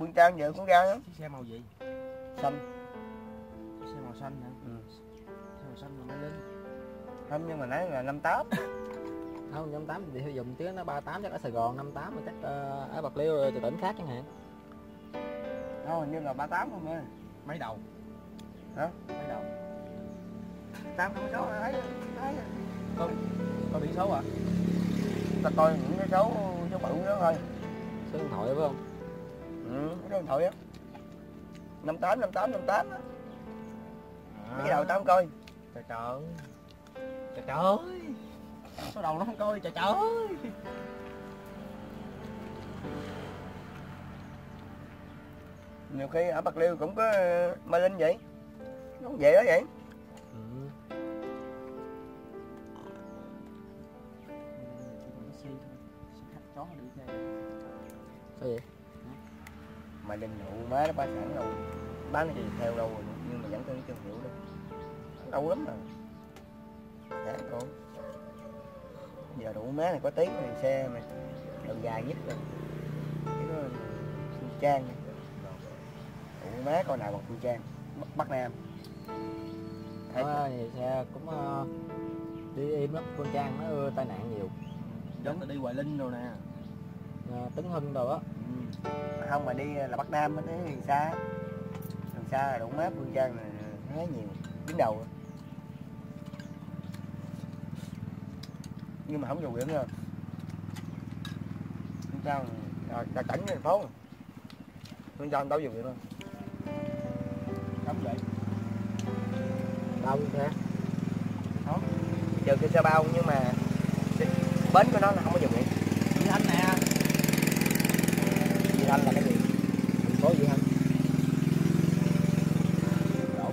Quân Trang giờ cũng ra lắm. Xe màu gì? Xanh. Xe màu xanh hả? Ừ. Xe màu xanh là Mai Linh. Không nhưng mà nãy là 58. Không 58 thì hơi dùng tiếng nó 38 chắc ở Sài Gòn, 58 thì chắc ở Bạc Liêu rồi từ tỉnh khác chẳng hạn. Thôi hình như là 38 không ơi. Mấy đầu? Hả? Mấy đầu? 8 không số thấy có biển số à? Ta coi những cái số bự đó thôi. Số điện thoại phải không? Ừ, cái điện thoại á. 58 á. Cái đầu tao không coi. Trời trời. Trời trời. Số đầu nó không coi trời trời. Nhiều khi ở Bạc Liêu cũng có Mai Linh vậy. Nó cũng vậy đó vậy. Ừ. Sao vậy? Mai Linh nụ má nó bán sẵn đâu. Bán gì theo đâu rồi nhưng mà vẫn có cái thương hiệu đó. Đâu lắm rồi. Để con. Giờ đủ má này có tiếng thì xe mà đường dài nhất rồi. Cái đó Trang này. Ủa má coi nào bằng Phương Trang Bắc Nam. Thấy thì xe cũng đi im lắm. Phương Trang nó tai nạn nhiều. Giống là đi Hoài Linh rồi nè Tấn Hưng rồi á. Ừ. Không mà đi là Bắc Nam mới thấy Huyền Sa. Huyền Sa là đủ má. Phương Trang là thấy nhiều đứng đầu rồi. Nhưng mà không vô biển rồi. Phương Trang là cảnh thành phố. Phương Trang đâu vô biển rồi. Không vậy. Đông thế. Đó. Trừ cái xe bao nhưng mà bến của nó là không có dùng điện. Vị Thanh nè. Vị Thanh là cái gì? Thành phố Vị Thanh. Lộn.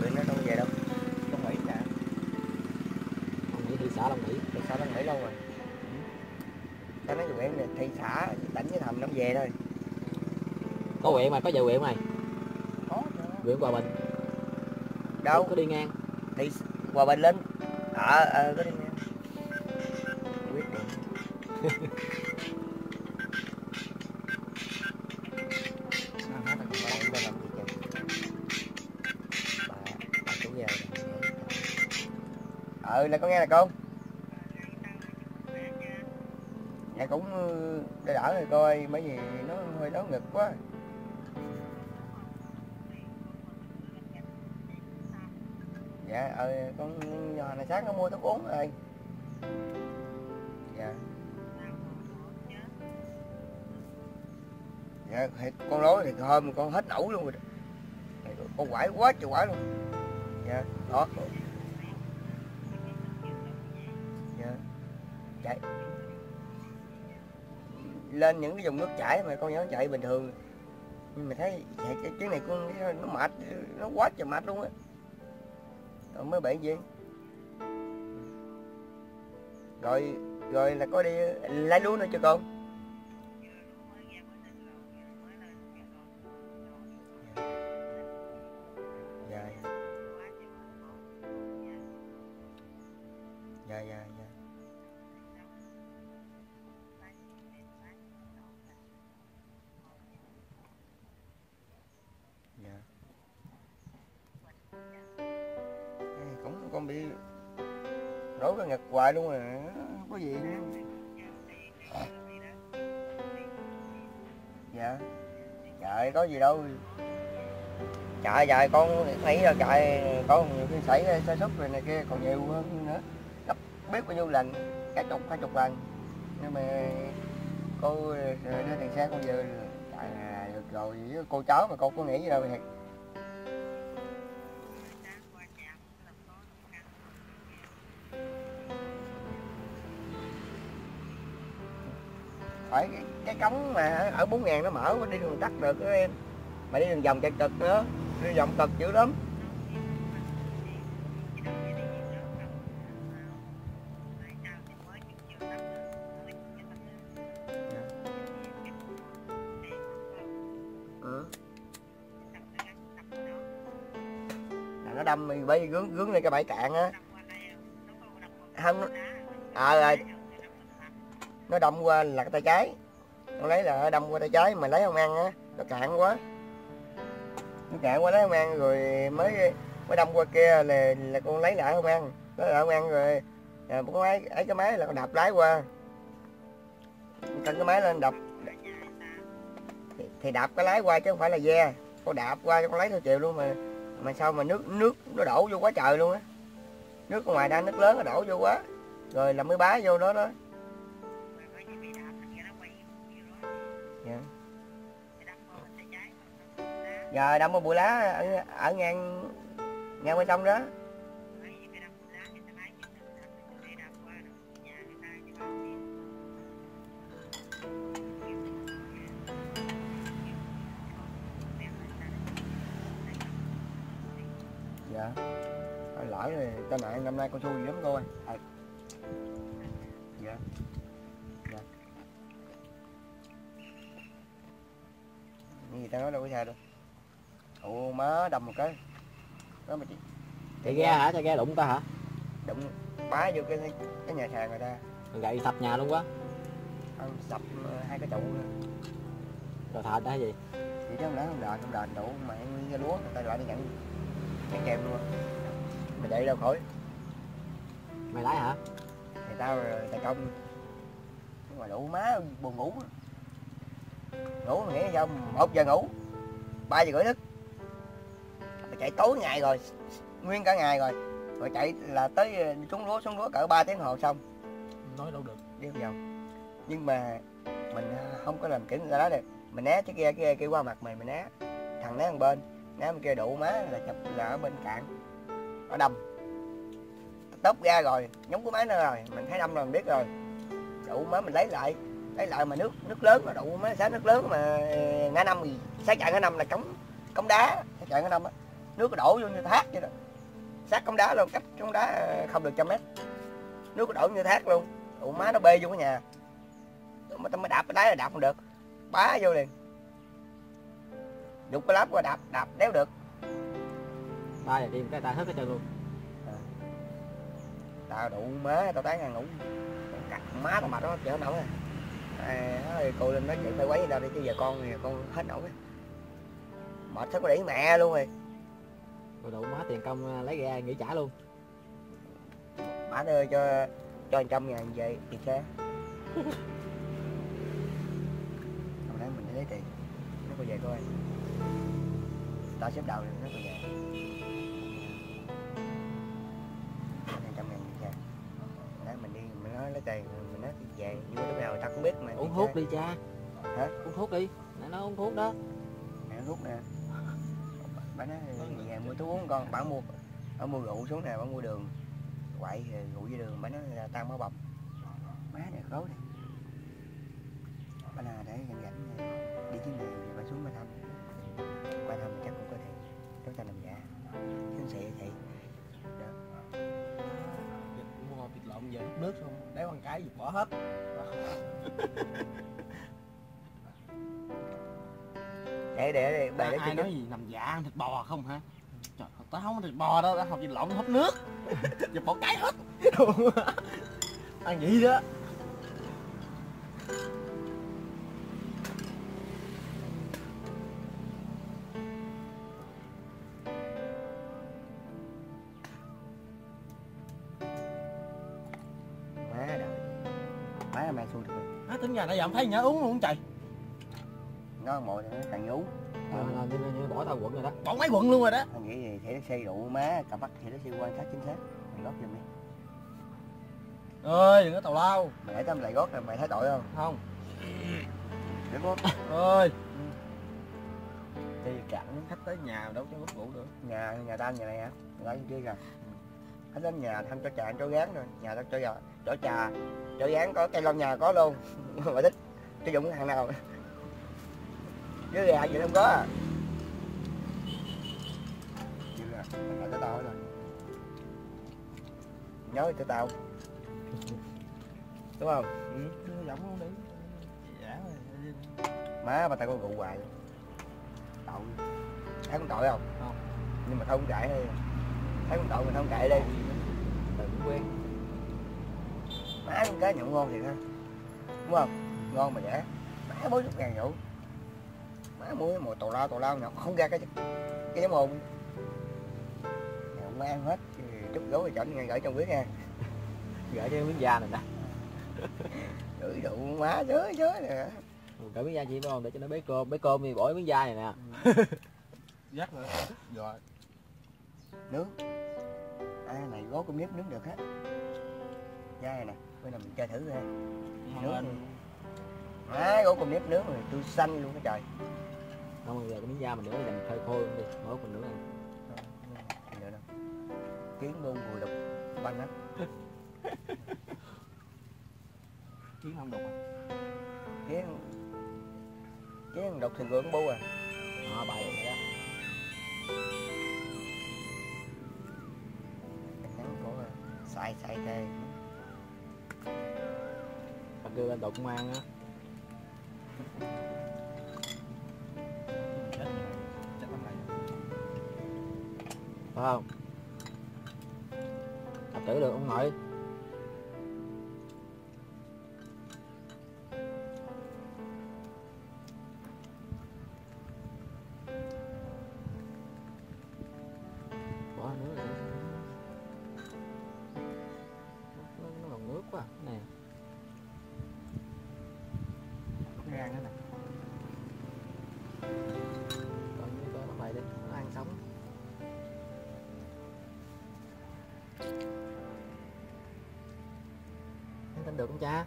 Tụi nó đâu về đâu. Long Mỹ nè. Long Mỹ thị xã Long Mỹ. Thị xã Long Mỹ lâu rồi. tới mấy huyện này, thị xã, tỉnh với thầm nó về thôi. Có huyện mà, có về huyện không mày? Có. Huyện Hòa Bình. Đâu? Có đi ngang. Thị Hòa Bình lên. Có đi ngang. Quyết định. Ừ, là con nghe nè con. Dạ cũng để đỡ rồi coi, bởi vì nó hơi đau ngực quá. Dạ, con giờ này sáng nó mua thuốc uống rồi. Dạ. Dạ, con nói thì hôm con hết nổi luôn rồi. Con quải quá trời quải luôn. Dạ, đó. Chạy lên những cái vùng nước chảy mà con nhớ chạy bình thường, nhưng mà thấy chạy cái chuyến này con nó mệt, nó quá trời mệt luôn á, rồi mới bệnh gì. Rồi là có đi lái lúa nữa cho con. Dạ. Con bị rối cái ngực hoài luôn rồi, có gì nữa. Dạ, trời có gì đâu. Chạy dài con nghĩ là chạy có nhiều khi xảy sai sót rồi này kia còn nhiều hơn nữa, gấp biết bao nhiêu lần, cả chục lần. Nhưng mà cô đưa tiền xe con về chạy là được rồi, với cô cháu mà con có nghĩ gì đâu thiệt. Ở cái cống mà ở 4.000 nó mở đi đường tắt được đó em, mà đi đường vòng chạy cực nữa, đi vòng cực dữ lắm. Là nó đâm mình bởi gướng lên cái bãi cạn á, không nó đâm qua là cái tay trái, con lấy là đâm qua tay trái mà lấy không ăn á, nó cạn quá, lấy không ăn rồi mới đâm qua kia là con lấy lại không ăn, rồi con ấy cái máy là con đạp lái qua, cân cái máy lên đập thì đạp cái lái qua chứ không phải là ve, con đạp qua cho con lấy theo chiều luôn mà sao mà nước nó đổ vô quá trời luôn á, nước ngoài đang nước lớn nó đổ vô quá, rồi là mới bá vô đó đó. Giờ đâm một bụi lá ở ngang qua sông đó. Dạ, phải lãi rồi, tai nạn năm nay con xui lắm cô ơi. Dạ. Như người ta nói đâu có sao đâu. Ủa má đâm một cái đó mà chị. Chạy ghe hả? Chạy ghe đụng ta hả? Đụng bá vô cái nhà sàn người ta. Gậy sập nhà luôn quá. Ông sập hai cái trụ luôn. Rồi thà đã gì? Chỉ chứ không đền đủ mà cái lúa người ta lại đi nhận kèm luôn. Mày chạy đâu khỏi. Mày lái hả? Thì tao tài công. Nhưng mà đủ má buồn ngủ. Ngủ mà nghĩ sao 1 giờ ngủ 3 giờ rưỡi thức. Chạy tối ngày rồi, nguyên cả ngày rồi chạy là tới xuống lúa cỡ 3 tiếng hồ xong. Nói đâu được, đi không vào. Nhưng mà mình không có làm kiểm ra đó được. Mình né chứ kia qua mặt mày, mình né. Thằng né một bên, né bên kia đủ má là chụp là ở bên cạn. Nó đâm. Tốp ra rồi, nhúng cái máy nó rồi, mình thấy đâm rồi mình biết rồi. Đủ má mình lấy lại mà nước lớn mà đủ má xá nước lớn mà ngã năm gì, sát chạy ngã năm là cống đá, chạy ngã năm á. Nước đổ vô như thác vậy đó, sát cống đá luôn, cách cống đá không được 100 mét, nước đổ như thác luôn. Ủa má nó bê vô cái nhà, Tao mới đạp cái đáy là đạp không được, bá vô liền, đục cái lắp qua đạp đéo được. Ba là đi cái ta hết cái chân luôn. Tao đủ mớ, tao tán ngàn ngủ, cắt má tao mệt đó, chở nổi rồi. Cô Linh nói chuyện phải quấy tao đi chứ giờ con thì con hết nổi. Mệt hết cái đĩ mẹ luôn rồi. Cô đủ má tiền công lấy ra nghỉ trả luôn. Má đưa cho 100.000 về tiền xe. Hôm nay mình lấy tiền, nó có về coi. Tao xếp đầu rồi nó có về. 100.000 về xe. Đấy mình đi, mình nói lấy tiền, mình nói về. Nhưng lúc nào tao cũng biết mà. Uống thuốc đi cha. Hả? Uống thuốc đi. Nãy nó uống thuốc đó. Mẹ uống thuốc nè. Bà nói nhà mua thuốc uống con, bà mua rượu xuống nè, bà mua đường. Quậy ngủ dưới đường, bà nói là tao mới bọc má này khấu này, bà là để gần rảnh đi chuyến này bà xuống bà thăm mình chắc cũng có thể cháu ta làm giả chứ xị vậy mua thịt lộn về hút nước xong đéo ăn cái gì bỏ hết. Để bà để ai nói gì làm giả ăn thịt bò không hả? Trời, tao không ăn thịt bò đâu, tao học thịt lộn hút nước. Giờ bỏ cái hết. Ăn gì đó. Má đời. Má là mẹ xui thật. Má tính nhà nãy giờ không thấy nhớ uống luôn trời. Nó mồi nó càng uống. Như bỏ tao quận rồi đó. Bỏ mấy quận luôn rồi đó. Anh nghĩ gì thể xây rượu má, cà bắt thì nó xây quan sát chính xác. Mày gót giùm đi. Ơi đừng có tào lao. Mày để tao lại gót rồi mày thấy tội không? Không. Để gót. Ơi. Đi cản khách tới nhà đâu cho gót rượu được. Nhà tao nhà này hả? Nói như kia kìa. Khách đến nhà thăm cho trà ăn cho gán rồi. Nhà tao cho trà, cho gán có cây lon nhà có luôn. Mày thích sử dụng cái hàng nào? Chứ gà vậy không có à. Chứ gà, phải tới tao rồi. Nhớ tới tao. Đúng không? Ừ, đưa giọng luôn đi. Dạ rồi. Má bà tao có rượu hoài. Tội. Thấy con tội không? Không. Nhưng mà thôi không cãi đi. Thấy con tội mình không cãi đi. Tự quen. Má con cá nhậu ngon thiệt ha. Đúng không? Ngon mà rẻ. Má 40.000 rượu. Má mua mồi tàu lao nào không ra cái giấm hồn không má ăn hết chút gối cho anh gửi cho biết nha, gửi cho miếng da này nè, gửi rượu má chớ nè, gửi miếng da chị không để cho nó bế cơm thì bỏ miếng da này nè, dắt nữa rồi nướng, này gói con nếp nướng được hết, da này nè, bây giờ mình chơi thử ha, nướng, gói con nếp nướng rồi tươi xanh luôn cái trời. Không, giờ cái miếng da mình nữa làm phơi khô đi, mỗi mình nữa ăn. Không nữa đâu. Kiến bông vừa đục, banh á. Kiến không đục à? Kiến đục thì vừa cũng bu à. Họ bày vậy đó. Cái nắng cổ à, xài tê. Bà đưa lên đục cũng ăn á. Không tập tử được ông nội bỏ nước nữa. Nó còn nước quá nè, gan nữa nè, còn như có bài đi nó ăn sống. Tin được không cha?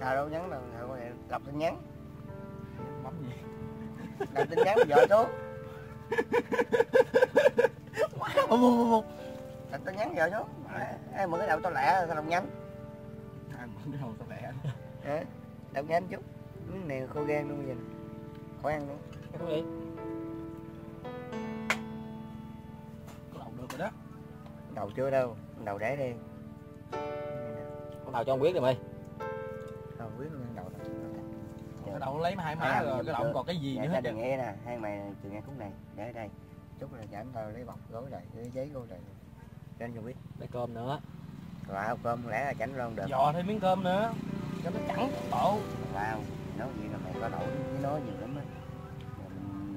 Cha đâu nhắn đâu, đọc tin nhắn. Bấm gì? Đọc tin nhắn vợ xuống. Đọc tin nhắn vợ xuống. Ai mượn cái đầu tao lẹ tao đọc nhắn. Ai mượn cái đầu tao lẹ. Đọc nhắn chút. Này khô gan luôn vậy. Khỏi ăn luôn. Cái gì? Đọc được rồi đó. Đầu chưa đâu, đầu để đi. Con đầu cho không biết rồi mày. Không biết luôn đầu. Cái đậu lấy hai má rồi, cái đậu còn cái gì nữa hết. Đừng nghe nè, hai mày từ nghe khúc này, để ở đây. Chút là dẫn tao lấy bọc gối này, lấy giấy gối này. Cho anh cho biết. Lấy cơm nữa. Wow, cơm lẽ là chảnh luôn được. Giò thêm miếng cơm nữa, cho nó trắng bộ. Wow, nấu gì là mày có đậu với nó nhiều lắm á.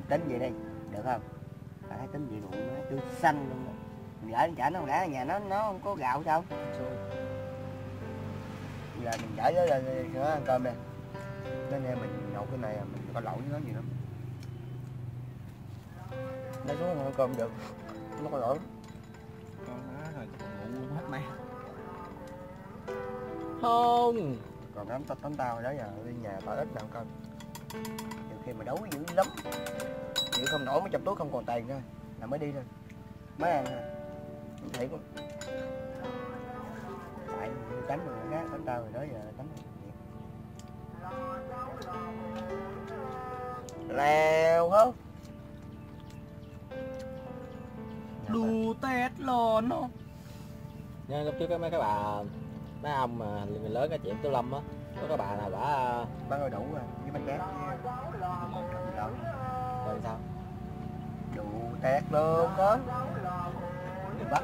Tính vậy đi, được không? Phải tính gì ruộng nó tươi xanh luôn. Vợ nó chảnh không lẽ nhà nó không có gạo sao? Giờ mình chở với nó ăn cơm đây. Nên nghe mình nấu cái này mình có lẩu với nó gì lắm. Lấy xuống ăn cơm được, nó có lẩu. Con má rồi ngủ hết mẹ. Không. Còn đám tao đó giờ đi nhà tao ít nào cơm. Nhiều khi mà đấu dữ lắm. Chịu không nổi mới chập túi không còn tiền thôi là mới đi thôi. Mới ăn thôi. Mình thấy cũng tại đánh rồi đó, đánh tao rồi đó giờ đánh. Lèo không? Đu tét lòn không? Nha lúc trước mấy cái bà, mấy ông mà người lớn cái chuyện Tiểu Lâm á, có cái bà nào bả bán đậu à, với bánh cát. Rồi sao? Đu tét luôn đó. Người Bắc.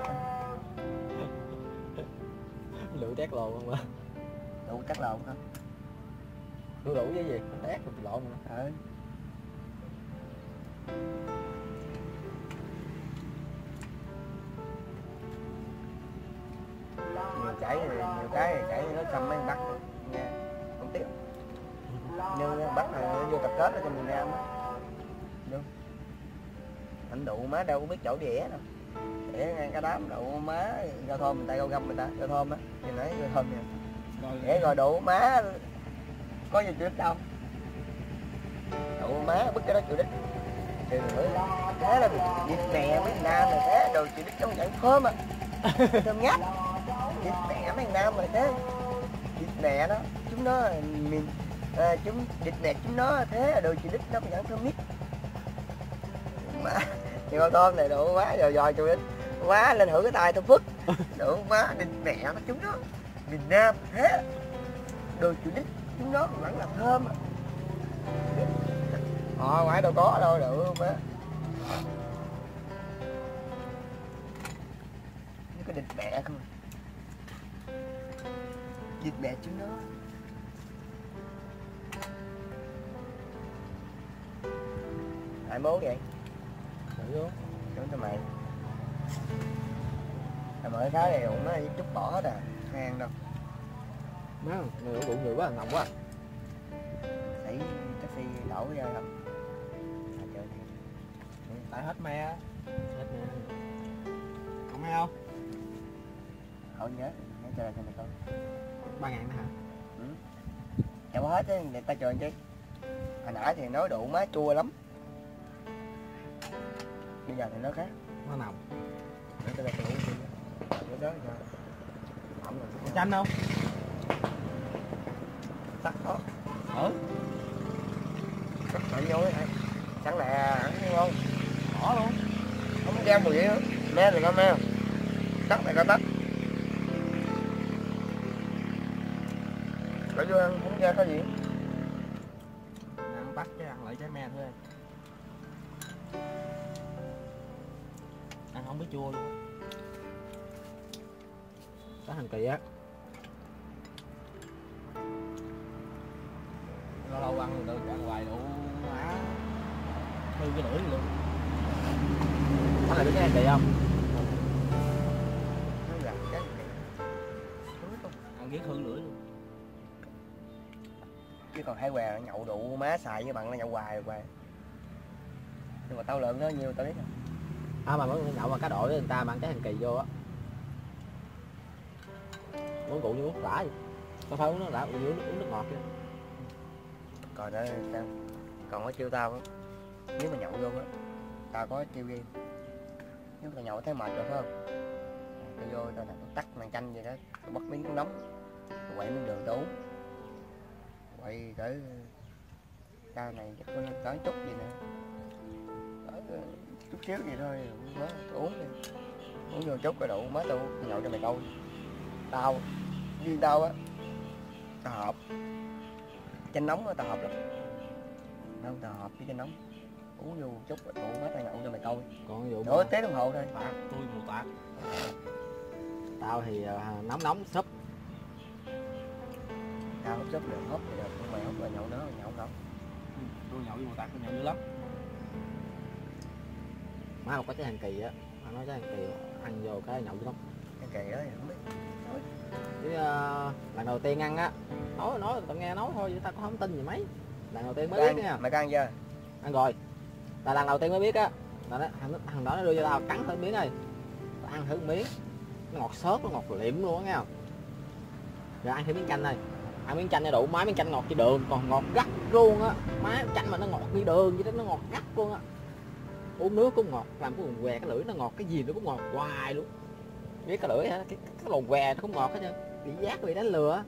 Lũ tét lồn không á? Lũ tét lồn hả? Lũ đủ với gì? Tét lộn hả? Ừ. Nhiều chảy thì nhiều cái chảy nó xâm mấy bắt nha, không tiếc. Như bắt là vô tập kết ở trong miền Nam á, đúng. Anh đụ má đâu có biết chỗ đĩa đâu. Để ngang cái đám đậu má rau thơm người ta rau găm người ta rau thơm á, thì nãy rau thơm nha. Để rồi đậu má có gì chịu đích đâu. Đậu má bứt cái đó chịu đích. Thì mới thế là vịt mẹ mấy nam này thế đồ chịu đích trong chẳng thơm á, thơm ngát. Vịt mẹ mấy nam này thế, vịt mẹ đó chúng nó mình chúng vịt mẹ chúng nó thế đồ chịu đích nó chẳng thơm nhất. Mà thì con tôm này đủ quá rồi dòi cho đến quá lên hưởng cái tay tao phức đủ quá định mẹ nó chúng nó miền Nam thế đồ chủ đích chúng nó vẫn là thơm họ ngoài đâu có đâu đủ không á. Nó có định mẹ không định mẹ chúng nó ai bố vậy. Đúng cho mày. Mà mở cái này cũng nói chút bỏ hết à, không ăn đâu. Má, người cũng người quá, ngọng quá. Thấy taxi đổ ra không? Trời ơi. Tại hết me. Hết me. Không hay không? Không nhớ, nhớ chờ cho mày coi. 3.000 nữa hả? Ừ. Chả bỏ hết chứ, để ta chờ anh chứ. Hồi nãy thì nói đủ má chua lắm. Bây giờ thì nó khác, nó nồng. Để đây đó chanh không? Sắc đó. Ừ. Sắc sợi nhối này. Sẵn này ăn ngon. Bỏ luôn. Không có mùi nữa. Me thì có me. Tắt này có tắt. Để vô ăn không ra có gì. Ăn bắt chứ ăn lại trái me thôi. Ăn không biết chua luôn. Cá hành kỳ á. Lâu lâu ăn được ăn hoài đủ má hư cái lưỡi luôn. Anh là biết cái hành kỳ không? Nó là cái ăn ghét hư lưỡi luôn. Chứ còn hai què nhậu đủ má xài với bạn nó nhậu hoài rồi. Nhưng mà tao lượng nó nhiều tao biết. À mà muốn nhậu mà cá đội với người ta mà ăn trái hành kỳ vô á. Muốn cụ như uống rã vậy. Tao phải uống nó rã, uống nước ngọt chứ. Còn đó sao? Còn có chiêu tao á. Nếu mà nhậu vô á, tao có chiêu game. Nếu mà nhậu thấy mệt rồi phải không? Tao vô tao tắt màn chanh vậy đó, tao bắt miếng nước nóng. Tao quậy miếng đường tao uống. Quậy tới tao này chắc có lên tới chút gì nè. Chút xíu gì thôi, má uống đi. Uống vô chút cái đủ má tao nhậu cho mày coi. Tao, riêng tao á, tao hợp chanh nóng á, tao hợp lắm. đâu tờ hộp với cho nóng uống vô chút rồi tụi hết ra nhậu cho mày coi còn vụ nửa tiếng đồng hồ thôi. Tạt tôi mù tạt tao thì nóng nóng súp tao hút súp được hút thì được nhưng mày hút rồi nhậu nữa nhậu không. Tôi nhậu với mù tạt tôi nhậu dữ lắm. Má có trái hàng kỳ á, má nói trái hàng kỳ ăn vô cái nhậu dữ lắm. Hàng kỳ đó thì không biết. Chứ lần đầu tiên ăn á, nói tao nghe nói thôi, chứ tao cũng không tin gì mấy. Lần đầu tiên mới biết nha. Mày có ăn chưa? Ăn rồi. Là lần đầu tiên mới biết á, là thằng đó nó đưa cho tao cắn thử miếng này, tao ăn thử miếng, nó ngọt xớt, nó ngọt liệm luôn á nghe không? Rồi ăn thử miếng chanh này, ăn miếng chanh này đủ má miếng chanh ngọt với đường, còn ngọt gắt luôn á, má chanh mà nó ngọt như đường vậy đó, nó ngọt gắt luôn á. Uống nước cũng ngọt, làm cái lồn què cái lưỡi nó ngọt, cái gì nó cũng ngọt hoài luôn. Biết cái lưỡi hả? Cái lồn què nó cũng ngọt hết trơn. Bị giác bị đánh lừa.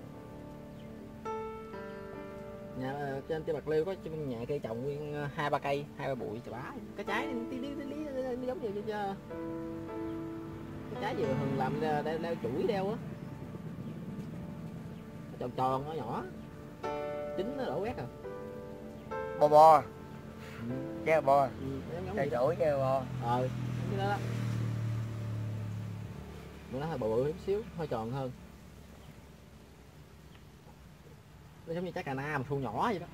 Nhà trên cây Bạc Liêu có nhà cây trồng nguyên 2-3 cây, 2-3 bụi chà bá. Cái trái tí giống như cái trái vừa thường làm đeo chuỗi đeo á. Tròn tròn nó nhỏ. Chín nó đổ quét rồi. Bo bo. Trái bo. Trái chuỗi trái bo. Ờ, cái đó đó. Nó hơi bự bự xíu, hơi tròn hơn. Nó giống như trái cà na mà thu nhỏ vậy đó.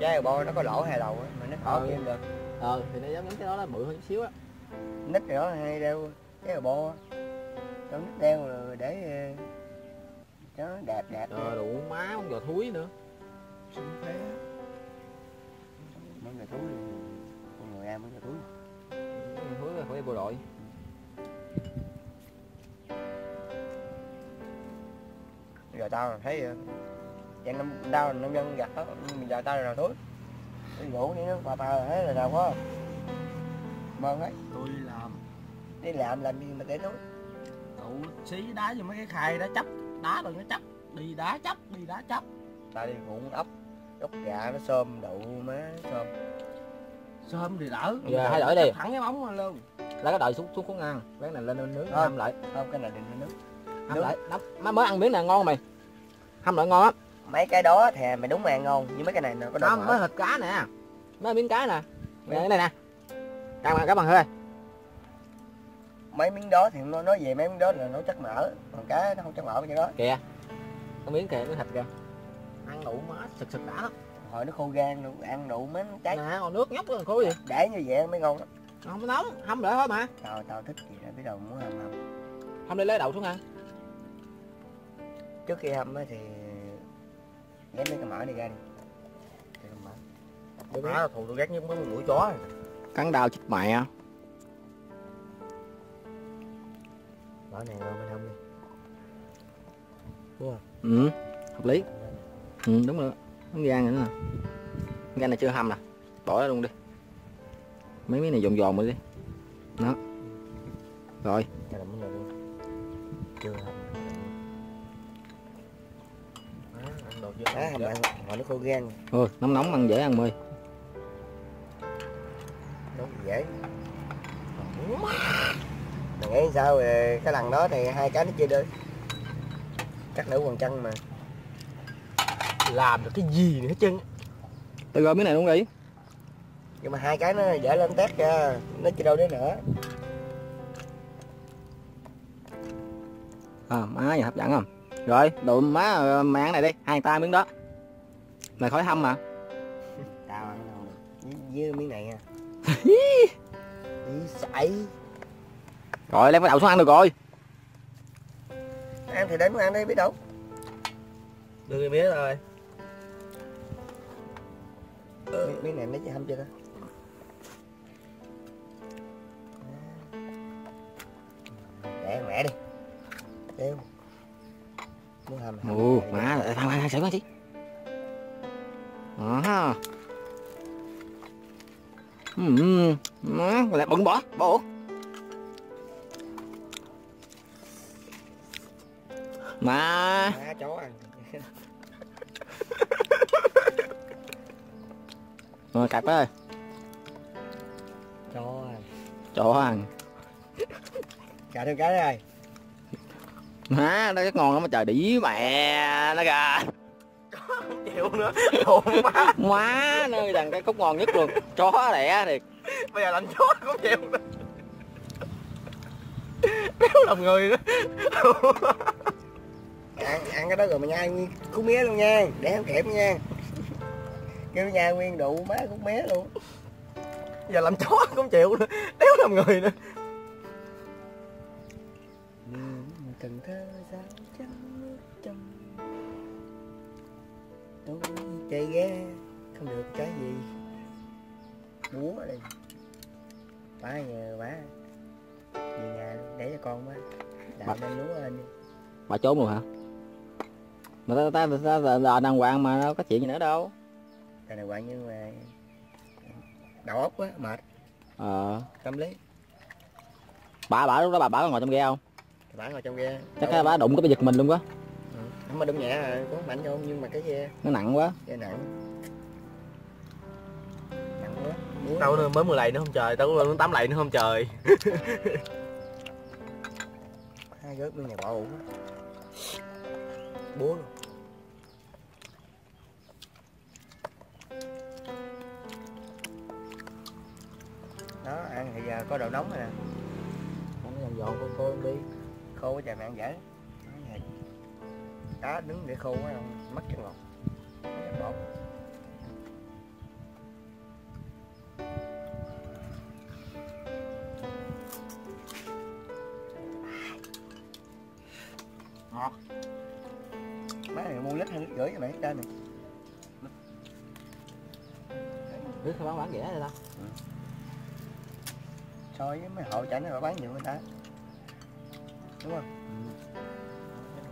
Trái bò nó có lỗ hai đầu á, mà nó thở kia được. Ờ thì nó giống cái đó là bự hơn chút xíu á. Nít thì đó hay đeo trái bò. Tao nít đeo rồi để cho nó đẹp đẹp. Rồi đủ má không rồi thúi nữa. Xinh thế. Mấy người thúi. Con người em mấy người thúi. Thúi là phải bộ đội. Giờ tao thấy dạng tao nông dân gặt đó, giờ tao là thúi ngủ đi nó bà thấy là nào quá mơn ấy. Tôi làm đi làm gì mà để thúi tụ xí đá vô mấy cái khay đá chấp đá rồi nó chấp đi đá chấp đi đá chấp. Tao đi ruộng ốc ốc gà nó xôm đậu má xôm xôm thì đỡ giờ yeah, hãy đổi đi thẳng cái bóng luôn lấy cái đợi xuống cuốn ăn cái này lên nướng hâm lại không cái này lên nướng hâm lại nóng má mới ăn miếng này ngon mày hâm lại ngon á mấy cái đó thì mày đúng mày ngon nhưng mấy cái này nó có đâu mới thịt cá nè mấy miếng cá nè mấy... cái này nè căng bằng cá bằng hơi mấy miếng đó thì nó nói về mấy miếng đó là nó chắc mỡ còn cá nó không chắc mỡ cái đó kìa cái miếng kìa miếng thịt kìa ăn đủ má sực sực đã lắm hồi nó khô gan luôn ăn đủ mấy trái nè còn nước nhóc luôn khô gì để như vậy mới ngon lắm. Không nóng, hâm lại thôi mà. Tao thích gì đó, biết đâu muốn hâm hâm. Hâm đi lấy đậu xuống ăn. Trước khi hâm thì lấy mấy cái mỡ này ra đi. Cái mỡ. Cái mỡ thù tôi ghét nhất mấy mũi chó. Cắn đau chích mẹ. Mỡ này rồi mình hâm đi. Đúng không? Ừ, hợp lý. Ừ, đúng rồi. Nó gan nữa nè. Gan này chưa hâm nè. Bỏ ra luôn đi. Mấy miếng này giòn giòn mới đi. Đó. Rồi. Chưa ăn nó khô gan. Ừ, nóng nóng ăn dễ ăn mười. Nóng dễ. Mày nghĩ sao về cái lần đó thì hai cái nó chia đôi. Cắt nửa quần chân mà. Làm được cái gì nữa hết trơn. Tao gọi miếng này luôn đi. Nhưng mà hai cái nó dễ lên tét ra, nó chưa đâu đấy nữa. À, má gì hấp dẫn không? Rồi, đồ má mày ăn này đi, hai tay miếng đó. Mày khỏi hâm mà. Tao ăn đâu với miếng này nha. Sậy. Rồi, lấy cái đậu xuống ăn được rồi. Ăn thì đến ăn đi, biết đâu. Đưa cái mía rồi. Miếng này nó chỉ hâm chưa đó. Để mẹ đi. Đeo. Muốn hầm. Ồ, má lại thằng sửa quá chị. Đó. Má lại bận bỏ, bộ. Má. Má chó ăn. Rồi cặp ơi. Chó ăn. Chó ăn. Cả thêm cái đây. Má nó cái ngon lắm mà trời đĩ mẹ nó ra. Không chịu nữa. Đụng má. Má nơi đằng cái khúc ngon nhất luôn. Chó đẻ thiệt. Bây giờ lạnh chó cũng chịu nữa. Béo lòng người nữa. Ăn cái đó rồi mà nhai nguyên cú mía luôn nha. Để không kẹp nha. Kêu nhai nguyên đủ má cú mía luôn. Giờ làm chó cũng chịu nữa. Béo lòng người nữa. Cần Thơ sao trắng nước trong tôi chạy ghé không được cái gì búa đi bả nhờ bả về nhà để cho con quá làm lên lúa lên đi. Bà trốn luôn hả? Mà ta đàng hoàng mà đâu có chuyện gì nữa đâu. Ta đàng hoàng nhưng mà đầu óc quá mệt. Tâm lý. Bà lúc đó bà có ngồi trong ghe không? Bả ngồi trong ghe. Chắc cái bả đụng cái giật mình luôn quá. Ừ. Mà đụng nhẹ rồi, có mạnh không nhưng mà cái ghe nó nặng quá. Ghe nặng. Nặng quá. Tao nữa mới 10 lầy nữa không trời, tao lên 8 lầy nữa không trời. Hai gớp luôn nhà bỏ ủ. Búa luôn. Đó, ăn thì giờ có đồ nóng rồi nè. Không dọn dọn con cơm đi. Khô quá trời mẹ ăn dở. Cá đứng để khô quá không? Mất chân ngọt. Bột. Ngọt. Má này mua lít 2,5 lít cho mẹ cái tên này. Lít sao bán rẻ vậy ta? So với mấy hộ chảnh nó bán nhiều người ta. Đúng không?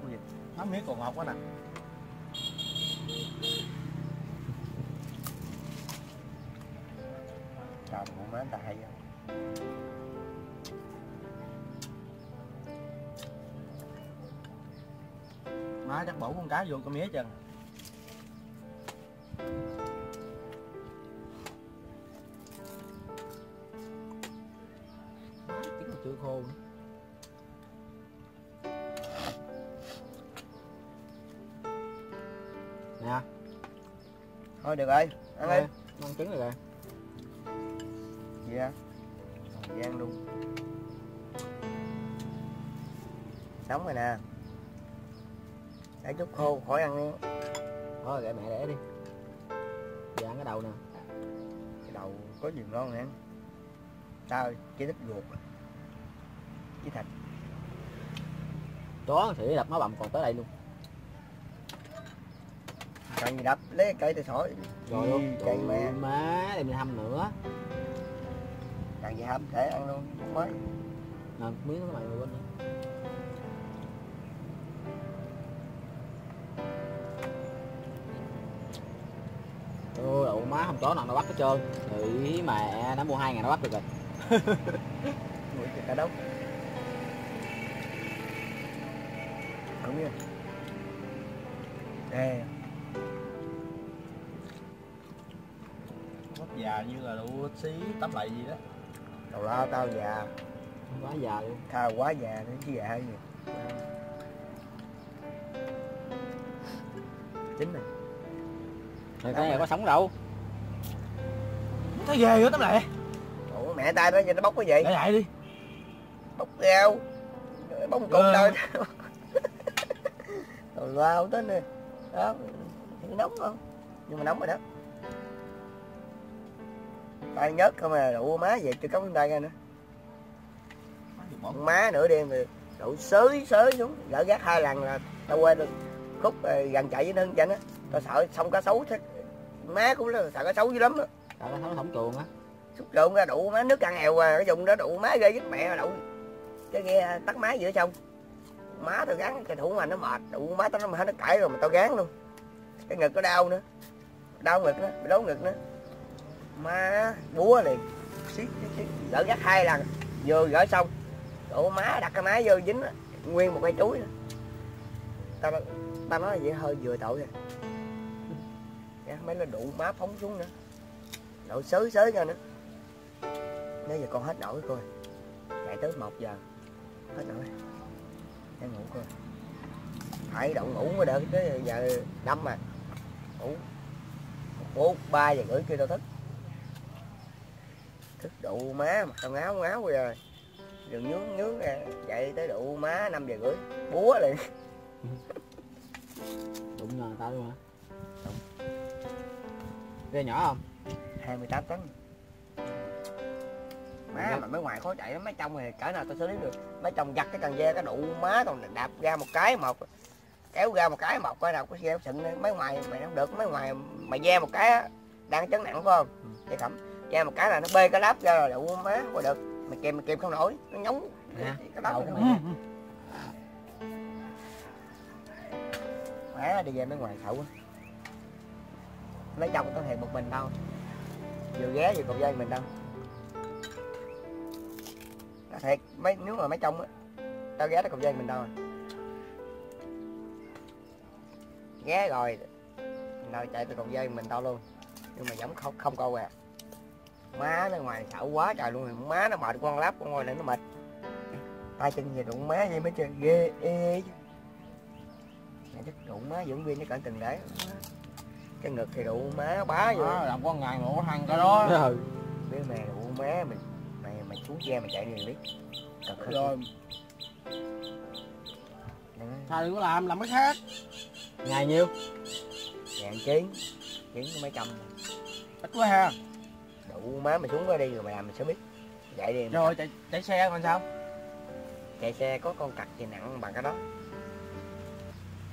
Ừ. Má mía còn ngọt quá nè. Trời ơi, má ta hay vậy. Má chắc bổ con cá vô con mía chừng. Má tiếng là chưa khô nữa. Nè. Thôi được rồi, ăn đi. Ăn trứng được rồi. Dạ. Gian luôn. Sống rồi nè. Để chút khô khỏi ăn luôn. Thôi để mẹ để đi. Giờ ăn cái đầu nè. Cái đầu có nhiều ngon nè. Tao chỉ thích ruột với thịt. Chó thì đập nó bầm còn tới đây luôn. Cần gì đập lấy cây tay sỏi rồi luôn cây mẹ má để mình hâm nữa. Cần gì hâm để ăn luôn không mới nè miếng nó mày quên nữa. Ôi đậu má không có nào nó bắt hết trơn. Thì mẹ nó mua 2 ngày nó bắt được rồi. Ngửi cả đống. Đúng rồi. Đây. Già như là đu xí tắm lại gì đó. Đầu lo tao già. Quá già luôn. Tao quá già nữa chứ già hay gì. Chính này. Cái này có sống đâu. Thấy ghê nữa tắm lại. Ủa mẹ tay nó giờ nó bóc cái gì? Để lại đi. Bóc rau. Bóc cục thôi. Đầu lo tính đi. Đó. Nóng không? Nhưng mà nóng rồi đó. Tay nhớt không à, đậu má về chưa cắm lên tay ra nữa. Má nửa đêm rồi, đậu sới xuống, gỡ gác 2 lần là tao quên được. Khúc gần chạy với nâng chân á, tao sợ xong cá sấu thế. Má cũng là sợ cá sấu dữ lắm á. Sợ cá sấu thổng chuồng á. Xúc chuồng ra đậu má nước ăn hèo à, cái vùng đó đậu má ghê với mẹ đậu. Cái ghe tắt máy giữa xong. Má tao gắn cái thủ mà nó mệt, đậu má tao nó cãi rồi mà tao gán luôn. Cái ngực nó đau nữa. Đau ngực nữa, bị đau ngực nữa. Má búa liền gỡ gắt 2 lần vừa gỡ xong đổ má đặt cái máy vô dính đó. Nguyên một cây chuối nữa. Tao nói là vậy hơi vừa tội rồi mấy nó đụ má phóng xuống nữa đậu sới ra nữa. Nếu giờ con hết nổi coi chạy tới 1 giờ hết nổi em ngủ coi phải đậu ngủ mới được chứ giờ đâm mà đủ 4, 3 giờ rưỡi kia tao thức. Thức đủ má mà tao ngáo ngáo rồi. Dừng nhướng nhướng ra, dậy tới đủ má 5 giờ rưỡi. Búa liền. Đụng nhờ tao luôn hả? Đúng. Ghe nhỏ không? 28 tấn. Má mà mấy ngoài khó chạy lắm, mấy trong thì cỡ nào tao xử lý được. Mấy trong giặt cái cần ve cái đủ má tao đạp ra một cái một. Kéo ra một cái một coi nào có xe xịn. Mấy ngoài mày không được, mấy ngoài mày ve một cái á, đang chấn nặng phải không? Cái cẩm ve một cái là nó bê cái láp ra rồi đủ má coi được. Mày kèm không nổi, nó nhúng cái láp. Má đi về mấy ngoài khẩu á. Mấy trong tao thiệt một mình đâu. Vừa ghé vừa cột dây mình đâu. Nó thiệt, mấy nếu mà mấy trong á, tao ghé tới cột dây mình đâu. Ghé rồi, rồi chạy từ cột dây mình tao luôn. Nhưng mà vẫn không câu à. Má nó ngoài xạo quá trời luôn, má nó mệt con lắp con ngồi này nó mệt. Tay chân về đụng má vậy mới chơi ghê ê. Mày đứt đụng má dưỡng viên nó cẩn từng để. Cái ngực thì đụ má bá vô làm con ngày mà có thằng cái đó. Biết mày đụ má mày xuống xe mày chạy liền biết. Cực rồi. Thôi đừng có làm cái khác. Ngày nhiêu? 1.900, 1.900 có mấy trăm. Ít quá ha. Đụ má mày xuống đó đi rồi mày làm mày sẽ biết. Vậy đi. Rồi chạy xe còn sao? Chạy xe có con cặc gì nặng bằng cái đó.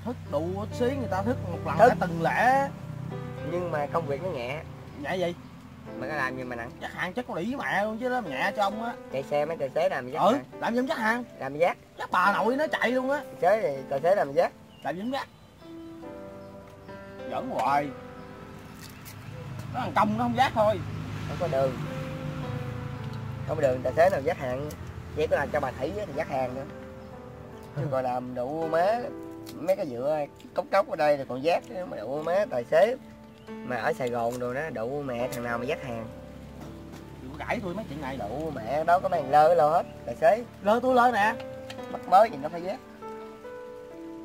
Thức đủ ít xíu người ta thức một lần cả từng lẻ. Nhưng mà công việc nó nhẹ. Nhẹ gì? Mày có làm gì mà nặng? Chắc hàng chắc con đĩ với mẹ luôn chứ đó, nhẹ cho ông á. Chạy xe mấy tài xế làm gì? Làm gì không chắc hàng? Làm giác. Chắc bà nội nó chạy luôn á. Tài xế làm giác. Làm gì không giác? Giỡn hoài. Nó ăn công nó không giác thôi. Không có đường. Không có đường tài xế làm giác hàng. Chỉ có làm cho bà Thủy thì giác hàng nữa. Chứ gọi làm đủ má. Mấy cái dựa cốc cốc ở đây là còn giác mà đậu má tài xế mà ở Sài Gòn rồi đó đậu mẹ thằng nào mà dắt hàng. Đừng cãi tôi mấy chuyện này. Đậu mẹ đó có màn lơ hết tài xế. Lơ tôi lơ nè. Bắt mới gì nó phải giác.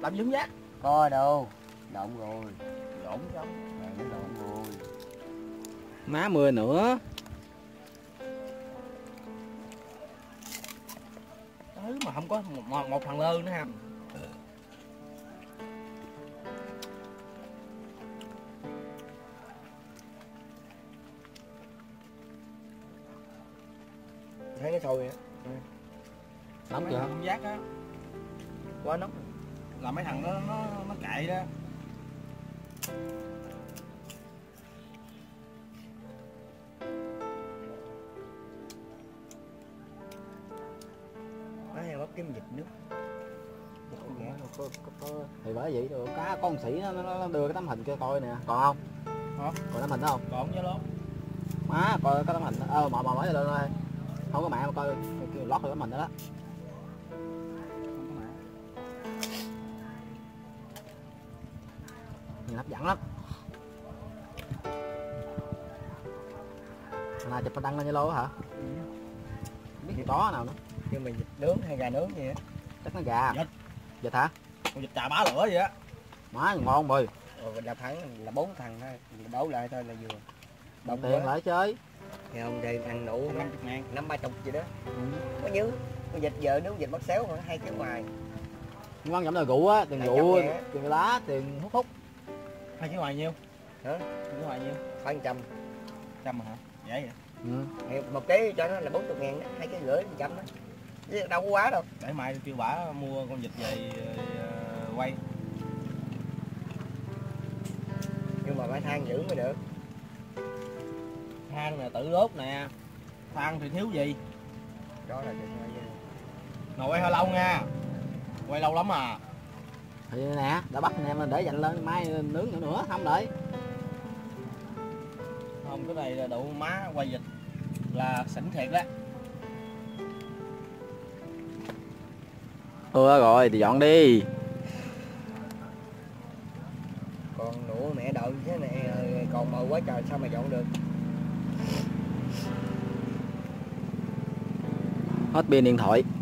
Làm giống giác. Coi đâu. Động rồi. Lộn không? Mẹ nó lộn rồi. Má mưa nữa. Thứ mà không có một thằng lơ nữa ha. Thấy nó sôi vậy á. Nóng chưa? Không giác á. Quá nóng. Là mấy thằng đó nó cậy đó. Má hay bắp kiếm vịt nước. Thì bởi vậy rồi cá con sĩ nó đưa cái tấm hình kia coi nè, còn không? Hả? Còn tấm hình đó không? Còn chứ luôn. Má coi cái tấm hình mà bỏ lên thôi. Không có mẹ mà coi kêu lót rồi mình đó đó. Nhìn hấp dẫn lắm. Là chụp đăng lên Zalo hả? Biết gì có nào nữa. Kêu mày vịt nướng hay gà nướng gì á? Chắc nó gà. Vịt hả? Con vịt trà bá lửa vậy á. Má ngon bì. Rồi đạp thẳng là 4 thằng thôi, đấu lại thôi là vừa. Đồng tiền lại chơi. Thì hôm đây ăn đủ 50-30 gì đó. Có dữ. Con vịt giờ nướng vịt mất xéo khoảng 2 kg ngoài. Nhưng ăn nhẩm là rượu á, tiền rượu, tiền lá, tiền hút. 2 kg ngoài nhiêu? Hả? 2 kg ngoài nhiêu? Khoảng 100. 100 hả? Vậy vậy. Ừ. 1 kg cho nó là 40.000 đó, 2,5 kg 100 đó. Chứ đâu có quá đâu. Để mai kêu bả mua con vịt về quay. Nhưng mà phải than giữ mới được. Than nè, tự đốt nè. Than thì thiếu gì? Đó là nồi quay hơi lâu nha. Quay lâu lắm à. Thì nè, đã bắt anh em để dành lên mai nướng nữa không đợi. Không, cái này là đậu má quay vịt là xỉn thiệt đó. Ưa rồi thì dọn đi. Còn nụ mẹ đợi thế này còn mờ quá trời sao mà dọn được. Hết pin điện thoại.